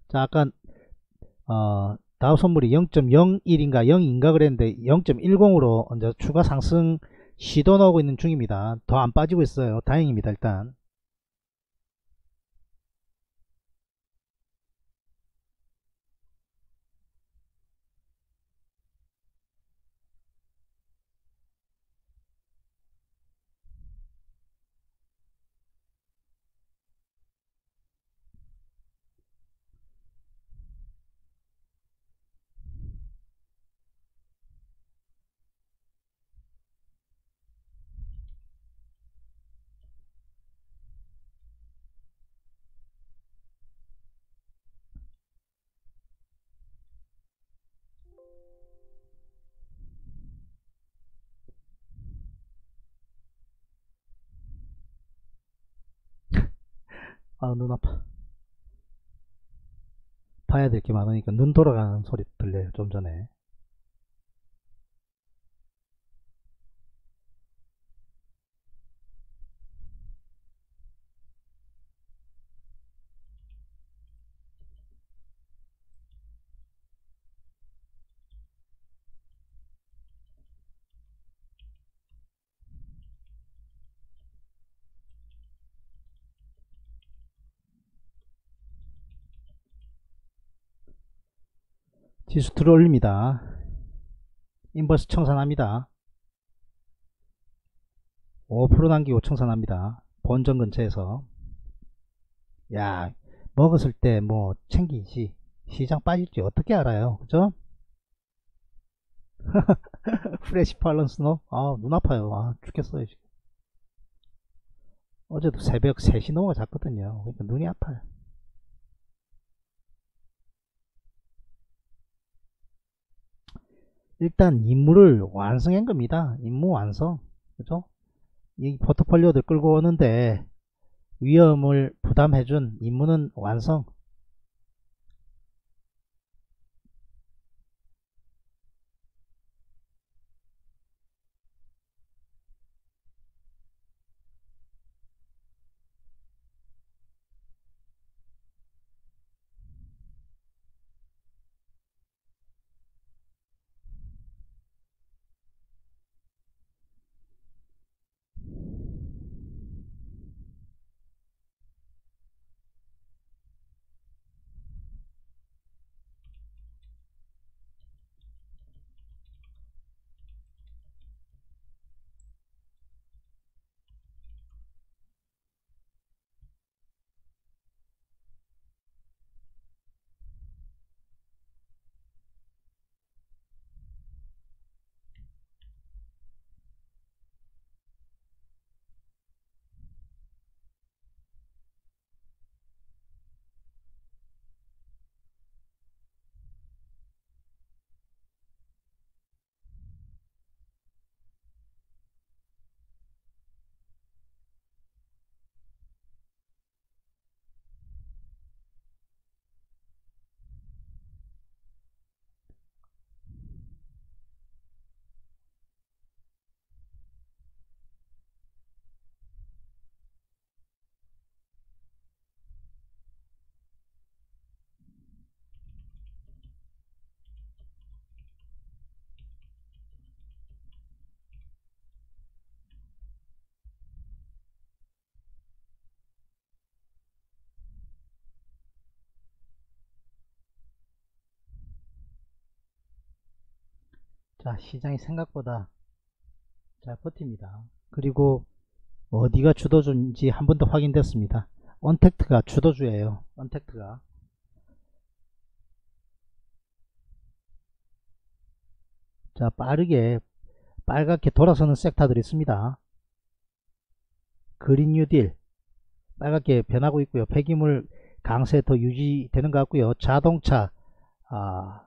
자, 아까 어, 다우 선물이 영 점 영일인가 영인가 그랬는데 영 점 일공으로 이제 추가 상승 시도 나오고 있는 중입니다. 더 안 빠지고 있어요. 다행입니다. 일단. 아, 눈 아파. 봐야 될 게 많으니까 눈 돌아가는 소리 들려요, 좀 전에. 지수 들어올립니다. 인버스 청산합니다. 오 퍼센트 남기고 청산합니다. 본전 근처에서. 야, 먹었을 때 뭐 챙기지, 시장 빠질지 어떻게 알아요, 그죠? 프레시 밸런스 노? 아, 눈 아파요. 아, 죽겠어요 지금. 어제도 새벽 세 시 넘어가 잤거든요. 그러니까 눈이 아파요. 일단 임무를 완성한 겁니다. 임무 완성. 그죠? 이 포트폴리오들 끌고 오는데 위험을 부담해준 임무는 완성. 자, 시장이 생각보다 잘 버팁니다. 그리고 어디가 주도주인지 한 번 더 확인됐습니다. 언택트가 주도주예요. 언택트가 자, 빠르게 빨갛게 돌아서는 섹터들이 있습니다. 그린 뉴딜 빨갛게 변하고 있고요. 폐기물 강세 더 유지되는 것 같고요. 자동차 아,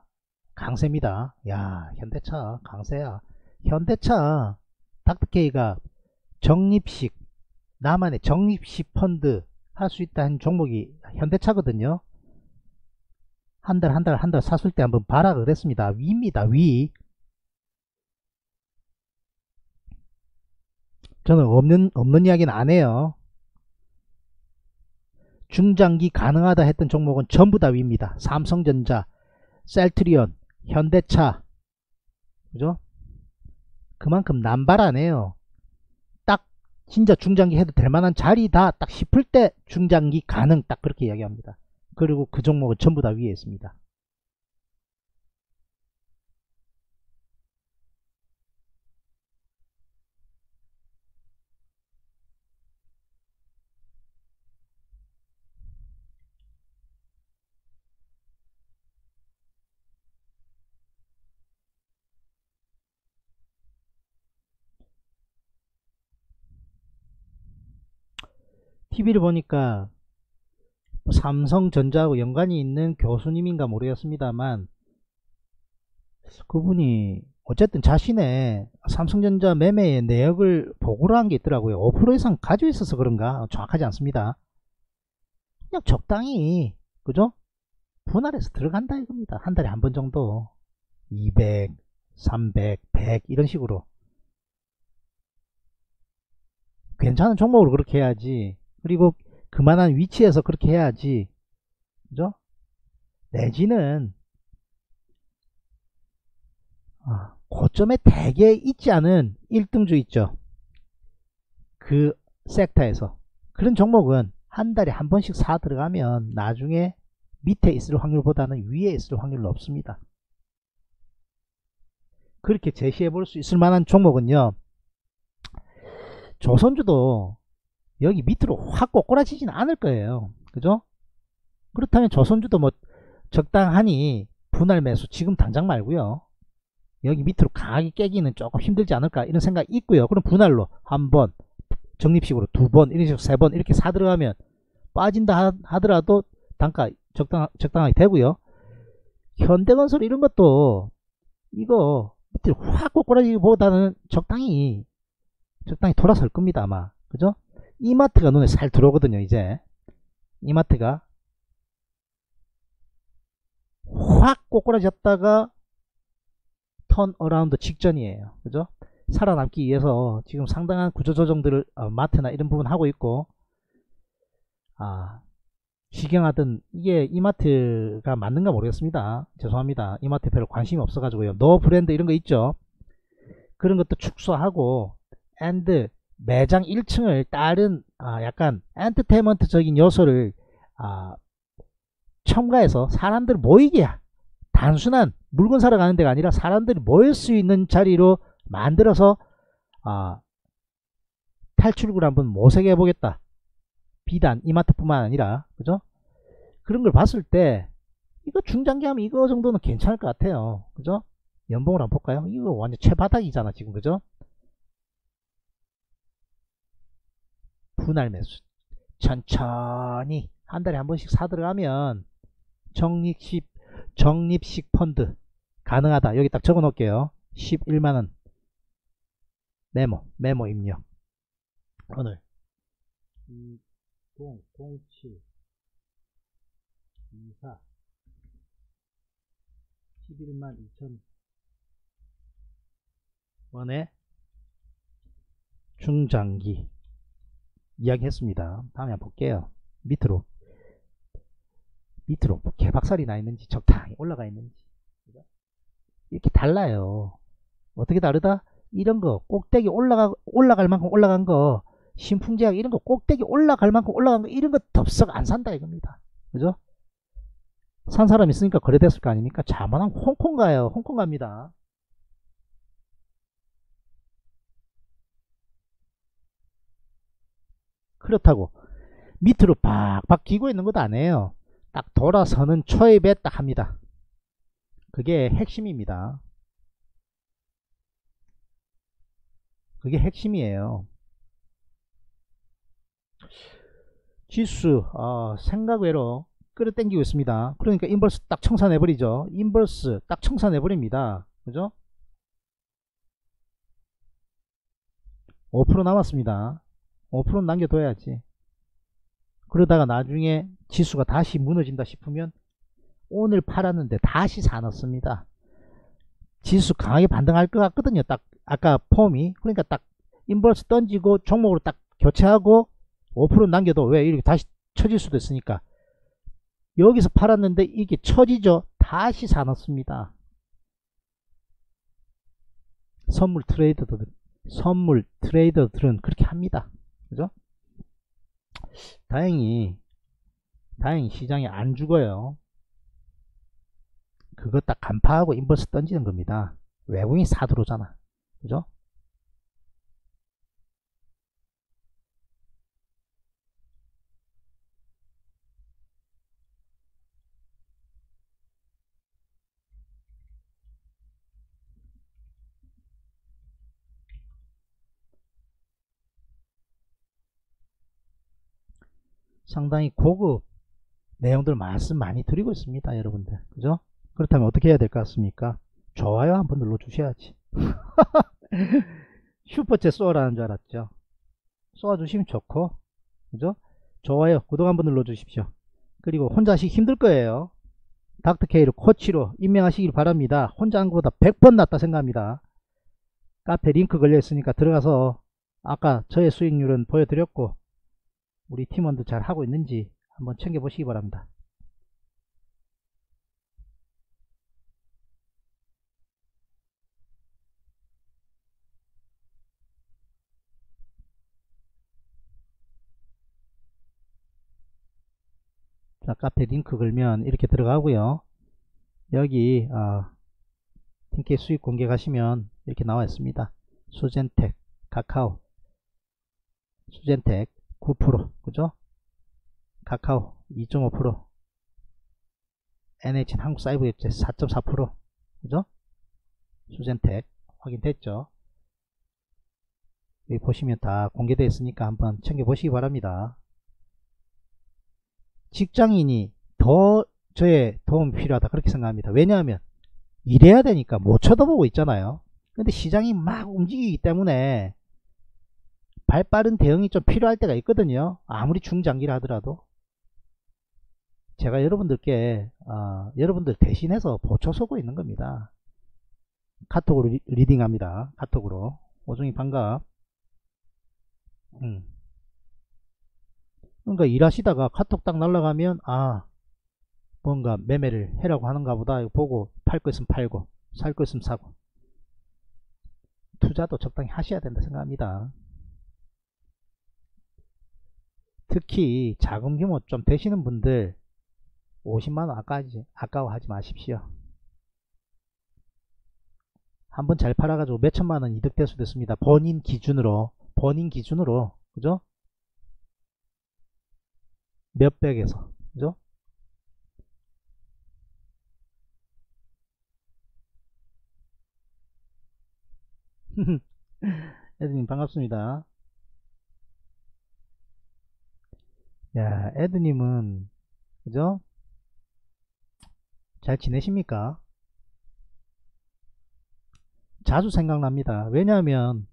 강세입니다. 야, 현대차 강세야. 현대차 닥터케이가 적립식, 나만의 적립식 펀드 할 수 있다는 종목이 현대차거든요. 한 달 한 달 한 달 샀을 때 한번 봐라 그랬습니다. 위입니다. 위. 저는 없는 없는 이야기는 안 해요. 중장기 가능하다 했던 종목은 전부 다 위입니다. 삼성전자, 셀트리온, 현대차, 그죠? 그만큼 남발하네요. 딱 진짜 중장기 해도 될 만한 자리다 딱 싶을 때 중장기 가능 딱 그렇게 이야기합니다. 그리고 그 종목은 전부 다 위에 있습니다. 티비를 보니까 삼성전자하고 연관이 있는 교수님인가 모르겠습니다만 그분이 어쨌든 자신의 삼성전자 매매의 내역을 보고를 한 게 있더라고요. 오 퍼센트 이상 가지고 있어서 그런가 정확하지 않습니다. 그냥 적당히 그죠? 분할해서 들어간다 이겁니다. 한 달에 한 번 정도 이백, 삼백, 백 이런 식으로 괜찮은 종목으로 그렇게 해야지. 그리고 그만한 위치에서 그렇게 해야지. 그죠? 내지는 아, 고점에 대개 있지 않은 일 등주 있죠. 그 섹터에서 그런 종목은 한 달에 한 번씩 사 들어가면 나중에 밑에 있을 확률보다는 위에 있을 확률이 높습니다. 그렇게 제시해 볼 수 있을 만한 종목은요, 조선주도 여기 밑으로 확 꼬꾸라지진 않을 거예요. 그죠? 그렇다면 조선주도 뭐 적당하니 분할 매수 지금 당장 말고요, 여기 밑으로 강하게 깨기는 조금 힘들지 않을까 이런 생각이 있고요. 그럼 분할로 한 번, 적립식으로 두 번, 이런 식으로 세 번 이렇게 사 들어가면 빠진다 하더라도 단가 적당, 적당하게 되고요. 현대건설 이런 것도 이거 밑으로 확 꼬꾸라지기보다는 적당히 적당히 돌아설 겁니다 아마. 그죠? 이마트가 눈에 잘 들어오거든요. 이제 이마트가 확 꼬꾸라졌다가 턴 어라운드 직전이에요. 그죠? 살아남기 위해서 지금 상당한 구조조정들을 어, 마트나 이런 부분 하고 있고, 아 지경하든 이게 이마트가 맞는가 모르겠습니다. 죄송합니다. 이마트 별로 관심이 없어가지고요. 노 브랜드 이런 거 있죠. 그런 것도 축소하고 앤드 매장 일 층을 다른 아, 약간 엔터테인먼트적인 요소를 아, 첨가해서 사람들 모이게, 단순한 물건 사러 가는 데가 아니라 사람들이 모일 수 있는 자리로 만들어서 아, 탈출구를 한번 모색해 보겠다. 비단 이마트뿐만 아니라 그죠? 그런 걸 봤을 때 이거 중장기 하면 이거 정도는 괜찮을 것 같아요. 그죠? 연봉을 한번 볼까요? 이거 완전 최바닥이잖아 지금. 그죠? 분할 매수 천천히 한 달에 한 번씩 사 들어가면 적립식, 적립식 펀드 가능하다. 여기 딱 적어 놓을게요. 십일만 원 메모 메모 입력. 오늘 이십, 공칠, 이십사 십일만 이천 원에 중장기 이야기했습니다. 다음에 한번 볼게요. 밑으로 밑으로 개박살이 나 있는지 적당히 올라가 있는지 이렇게 달라요. 어떻게 다르다? 이런 거 꼭대기 올라가, 올라갈 만큼 올라간 거, 신풍제약 이런 거 꼭대기 올라갈 만큼 올라간 거, 이런 거 덥석 안 산다 이겁니다. 그죠? 산 사람 있으니까 거래됐을 거 아닙니까? 자만한 홍콩 가요. 홍콩 갑니다. 그렇다고 밑으로 팍팍 기고 있는 것도 아니에요. 딱 돌아서는 초입에 딱 합니다. 그게 핵심입니다. 그게 핵심이에요. 지수 어, 생각외로 끌어당기고 있습니다. 그러니까 인버스 딱 청산해버리죠. 인버스 딱 청산해버립니다. 그죠? 오 퍼센트 남았습니다. 오 퍼센트 남겨둬야지. 그러다가 나중에 지수가 다시 무너진다 싶으면 오늘 팔았는데 다시 사놨습니다. 지수 강하게 반등할 것 같거든요. 딱 아까 폼이. 그러니까 딱 인버스 던지고 종목으로 딱 교체하고 오 퍼센트 남겨도 왜 이렇게 다시 쳐질 수도 있으니까. 여기서 팔았는데 이게 쳐지죠. 다시 사놨습니다. 선물 트레이더들 선물 트레이더들은 그렇게 합니다. 그죠? 다행히 다행히 시장이 안 죽어요. 그거 딱 간파하고 인버스 던지는 겁니다. 외국인이 사들어오잖아. 그죠? 상당히 고급 내용들 말씀 많이 드리고 있습니다, 여러분들. 그죠? 그렇다면 어떻게 해야 될 것 같습니까? 좋아요 한번 눌러주셔야지. 슈퍼챗 쏘라는 줄 알았죠? 쏘아주시면 좋고, 그죠? 좋아요, 구독 한번 눌러주십시오. 그리고 혼자 하시기 힘들 거예요. 닥터케이를 코치로 임명하시길 바랍니다. 혼자 한 것보다 백 번 낫다 생각합니다. 카페 링크 걸려있으니까 들어가서 아까 저의 수익률은 보여드렸고, 우리 팀원들 잘 하고 있는지 한번 챙겨보시기 바랍니다. 자, 카페 링크 걸면 이렇게 들어가고요. 여기 어, 팀케이 수익 공개 가시면 이렇게 나와 있습니다. 수젠텍, 카카오, 수젠텍 구 퍼센트, 그죠? 카카오 이 점 오 퍼센트, 엔에이치는 한국사이버협재 사 점 사 퍼센트, 그죠? 수젠텍 확인됐죠? 여기 보시면 다 공개되어 있으니까 한번 챙겨보시기 바랍니다. 직장인이 더 저의 도움이 필요하다 그렇게 생각합니다. 왜냐하면 일해야 되니까 못 쳐다보고 있잖아요. 근데 시장이 막 움직이기 때문에 발빠른 대응이 좀 필요할 때가 있거든요. 아무리 중장기라 하더라도 제가 여러분들께 어, 여러분들 대신해서 보초 서고 있는 겁니다. 카톡으로 리, 리딩합니다. 카톡으로. 오종이 반갑. 음. 그러니까 일하시다가 카톡 딱 날라가면 아 뭔가 매매를 해라고 하는가 보다 보고 팔 거 있으면 팔고 살 거 있으면 사고 투자도 적당히 하셔야 된다 생각합니다. 특히 자금 규모 좀 되시는 분들 오십만 원 아까워하지, 아까워하지 마십시오. 한번 잘 팔아가지고 몇천만원 이득 될 수도 있습니다. 본인 기준으로 본인 기준으로 그죠? 몇백에서 그죠? 애드님 반갑습니다. 야, 에드님은 그죠? 잘 지내십니까? 자주 생각납니다. 왜냐하면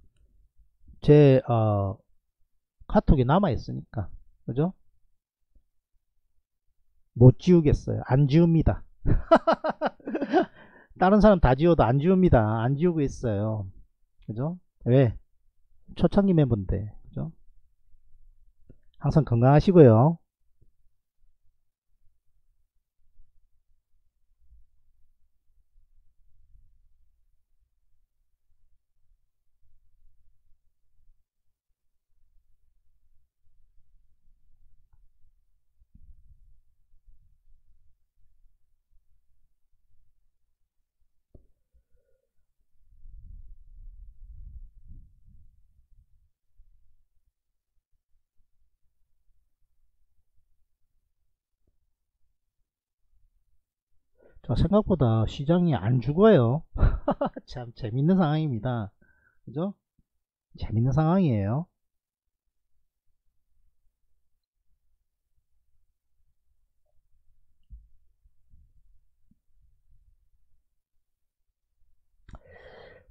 제 어, 카톡이 남아 있으니까 그죠? 못 지우겠어요. 안 지웁니다. 다른 사람 다 지워도 안 지웁니다. 안 지우고 있어요. 그죠? 왜? 초창기 멤버인데. 항상 건강하시고요. 자, 생각보다 시장이 안 죽어요. 참 재밌는 상황입니다. 그죠? 재밌는 상황이에요.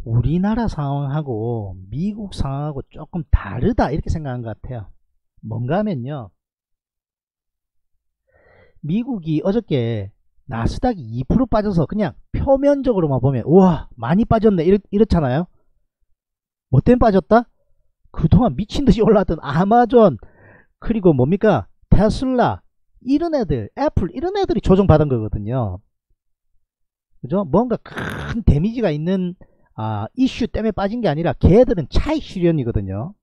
우리나라 상황하고 미국 상황하고 조금 다르다 이렇게 생각한 것 같아요. 뭔가 하면요, 미국이 어저께 나스닥이 이 퍼센트 빠져서 그냥 표면적으로만 보면 우와 많이 빠졌네 이렇, 이렇잖아요. 뭐 때문에 빠졌다? 그동안 미친듯이 올라왔던 아마존, 그리고 뭡니까 테슬라, 이런 애들, 애플, 이런 애들이 조정받은 거거든요. 그죠? 뭔가 큰 데미지가 있는 아, 이슈 때문에 빠진 게 아니라 걔들은 차익 실현이거든요.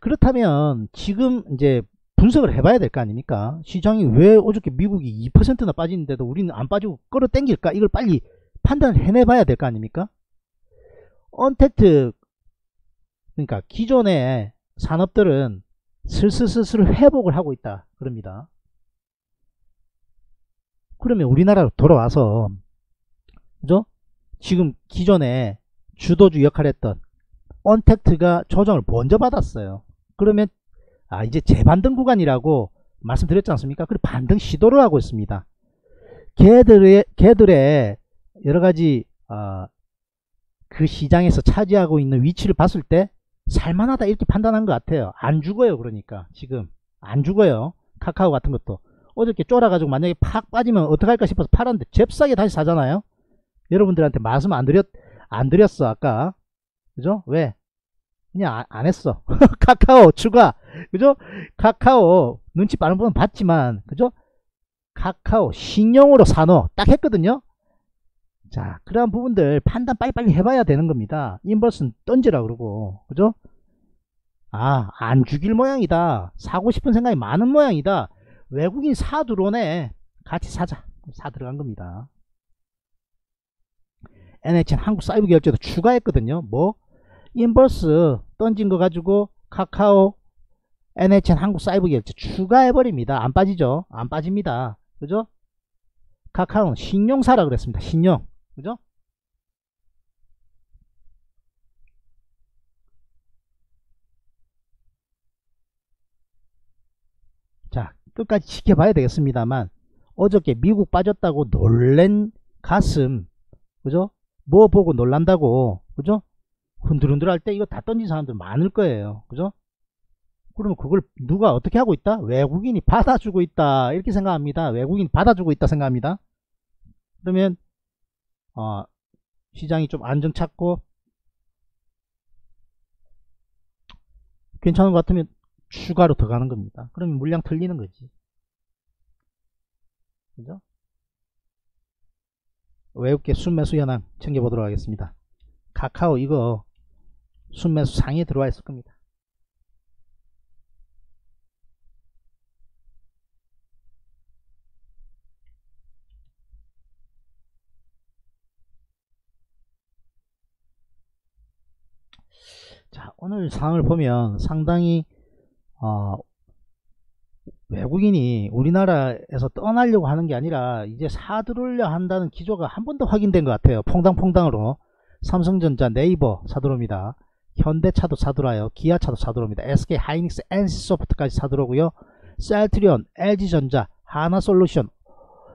그렇다면 지금 이제 분석을 해봐야 될 거 아닙니까? 시장이 왜 어저께 미국이 이 퍼센트나 빠지는데도 우리는 안 빠지고 끌어당길까? 이걸 빨리 판단을 해내봐야 될 거 아닙니까? 언택트, 그러니까 기존의 산업들은 슬슬슬슬 회복을 하고 있다 그럽니다. 그러면 우리나라로 돌아와서, 그죠? 지금 기존에 주도주 역할을 했던 언택트가 조정을 먼저 받았어요. 그러면 아, 이제 재반등 구간이라고 말씀드렸지 않습니까? 그리고 반등 시도를 하고 있습니다. 걔들의, 걔들의 여러가지 어, 그 시장에서 차지하고 있는 위치를 봤을 때 살만하다 이렇게 판단한 것 같아요. 안 죽어요. 그러니까 지금 안 죽어요. 카카오 같은 것도 어저께 쫄아가지고 만약에 팍 빠지면 어떡할까 싶어서 팔았는데 잽싸게 다시 사잖아요. 여러분들한테 말씀 안 드렸, 안 드렸어 아까. 그죠? 왜? 그냥 안, 안 했어. 카카오 추가. 그죠? 카카오 눈치 빠른 분은 봤지만, 그죠? 카카오 신용으로 산호 딱 했거든요. 자, 그러한 부분들 판단 빨리빨리 해봐야 되는 겁니다. 인버스는 던지라 그러고, 그죠? 아, 안 죽일 모양이다. 사고 싶은 생각이 많은 모양이다. 외국인 사 들어오네. 같이 사자. 사 들어간 겁니다. 엔에이치엔 한국사이버결제도 추가했거든요. 뭐? 인버스 던진 거 가지고 카카오, 엔에이치엔 한국사이버결제 추가해버립니다. 안 빠지죠? 안 빠집니다. 그죠? 카카오는 신용사라 그랬습니다. 신용. 그죠? 자, 끝까지 지켜봐야 되겠습니다만, 어저께 미국 빠졌다고 놀란 가슴, 그죠? 뭐 보고 놀란다고, 그죠? 흔들흔들 할 때 이거 다 던진 사람들 많을 거예요. 그죠? 그러면 그걸 누가 어떻게 하고 있다? 외국인이 받아주고 있다 이렇게 생각합니다. 외국인이 받아주고 있다 생각합니다. 그러면 어, 시장이 좀 안정 찾고 괜찮은 것 같으면 추가로 더 가는 겁니다. 그러면 물량 틀리는 거지. 그죠? 외국계 순매수 현황 챙겨보도록 하겠습니다. 카카오 이거 순매수 상에 들어와 있을 겁니다. 자, 오늘 상황을 보면 상당히 어, 외국인이 우리나라에서 떠나려고 하는 게 아니라 이제 사들으려 한다는 기조가 한 번 더 확인된 것 같아요. 퐁당퐁당으로 삼성전자, 네이버 사들어옵니다. 현대차도 사들어와요. 기아차도 사들어옵니다. 에스케이하이닉스, 엔씨소프트까지 사들어오고요. 셀트리온, 엘지전자, 하나솔루션,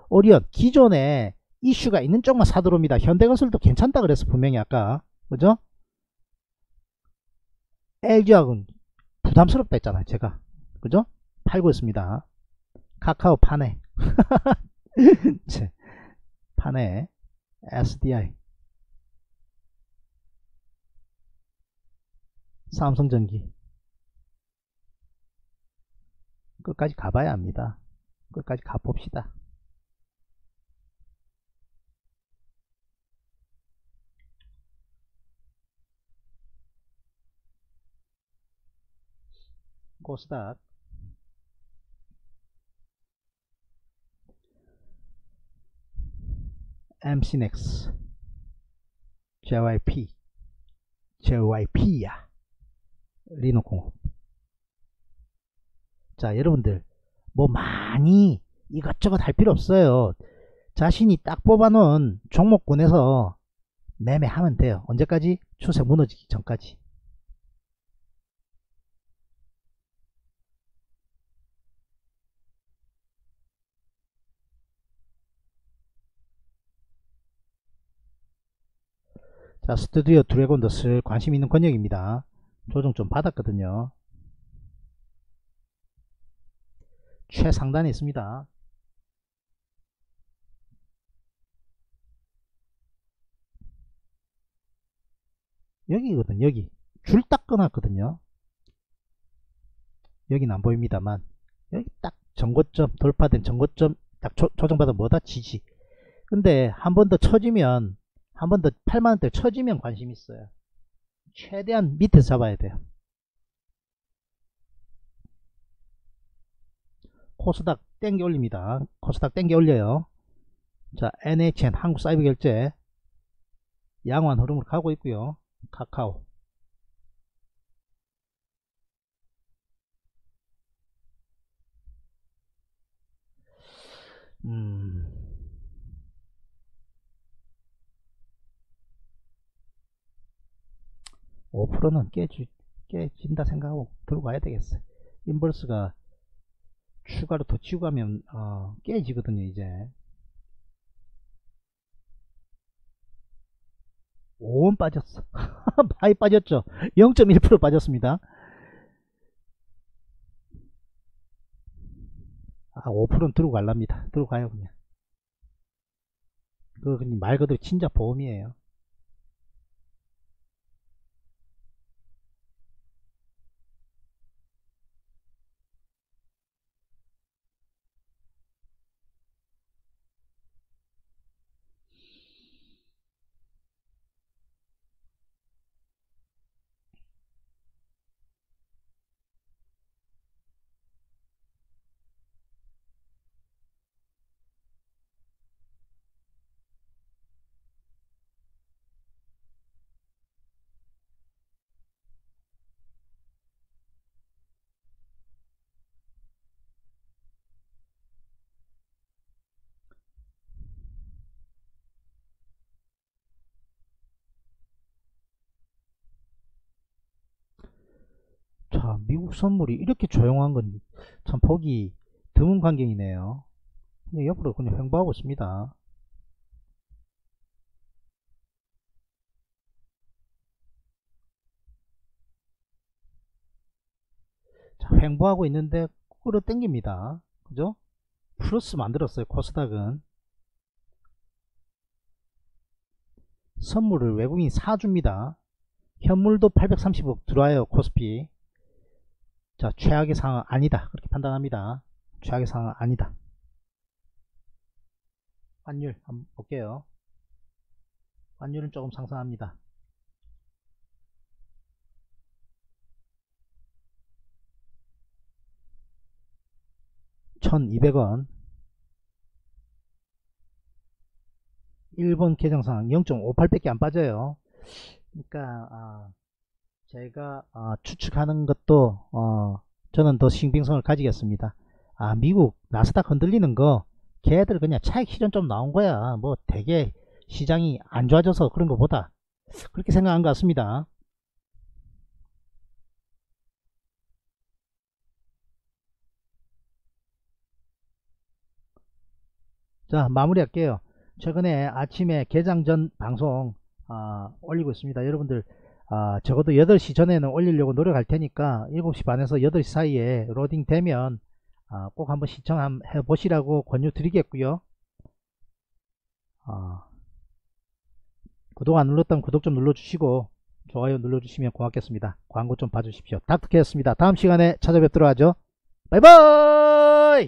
오리온, 기존에 이슈가 있는 쪽만 사들어옵니다. 현대건설도 괜찮다 그랬어 분명히 아까. 그죠? 엘지하고는 부담스럽다 했잖아요 제가. 그죠? 팔고 있습니다. 카카오 파네. 파네. 에스디아이. 삼성전기. 끝까지 가봐야 합니다. 끝까지 가봅시다. 코스닥. 엠씨넥스, 제이와이피, 제이와이피야, 리노공업. 자, 여러분들 뭐 많이 이것저것 할 필요 없어요. 자신이 딱 뽑아놓은 종목군에서 매매하면 돼요. 언제까지? 추세 무너지기 전까지. 자, 스튜디오 드래곤도 슬 관심 있는 권역입니다. 조정 좀 받았거든요. 최상단에 있습니다. 여기거든. 여기 줄 딱 끊었거든요. 여기는 안 보입니다만 여기 딱 전고점 돌파된 전고점 딱 조정받아 뭐다? 지지. 근데 한 번 더 쳐지면, 한 번 더 팔만 원대 쳐지면 관심 있어요. 최대한 밑에 잡아야 돼요. 코스닥 땡겨 올립니다. 코스닥 땡겨 올려요. 자, 엔에이치엔 한국사이버결제 양호한 흐름으로 가고 있고요. 카카오 음 오 퍼센트는 깨지, 깨진다 생각하고 들고 가야 되겠어요. 인버스가 추가로 더 치고 가면 어, 깨지거든요. 이제 오 원 빠졌어. 많이 빠졌죠. 영 점 일 퍼센트 빠졌습니다. 아, 오 퍼센트는 들고 갈랍니다. 들고 가요 그냥. 그거 그냥 말 그대로 진짜 보험이에요. 자, 미국 선물이 이렇게 조용한 건 참 보기 드문 광경이네요. 그냥 옆으로 그냥 횡보하고 있습니다. 자, 횡보하고 있는데 끌어당깁니다. 그죠? 플러스 만들었어요. 코스닥은 선물을 외국인이 사줍니다. 현물도 팔백삼십억 들어와요. 코스피. 자, 최악의 상황 아니다. 그렇게 판단합니다. 최악의 상황 아니다. 환율 한번 볼게요. 환율은 조금 상승합니다. 천이백 원. 일본 계정 상황 영 점 오팔 배밖에 안 빠져요. 그러니까 아... 제가 어, 추측하는 것도 어, 저는 더 신빙성을 가지겠습니다. 아, 미국 나스닥 흔들리는 거 걔들 그냥 차익 실현 좀 나온 거야. 뭐 되게 시장이 안 좋아져서 그런 것보다 그렇게 생각한 것 같습니다. 자, 마무리할게요. 최근에 아침에 개장 전 방송 어, 올리고 있습니다. 여러분들 아, 적어도 여덟 시 전에는 올리려고 노력할 테니까 일곱 시 반에서 여덟 시 사이에 로딩 되면 아, 꼭 한번 시청해 보시라고 권유 드리겠고요. 아, 구독 안 눌렀다면 구독 좀 눌러주시고 좋아요 눌러주시면 고맙겠습니다. 광고 좀 봐주십시오. 닥터케이였습니다. 다음 시간에 찾아뵙도록 하죠. 바이바이.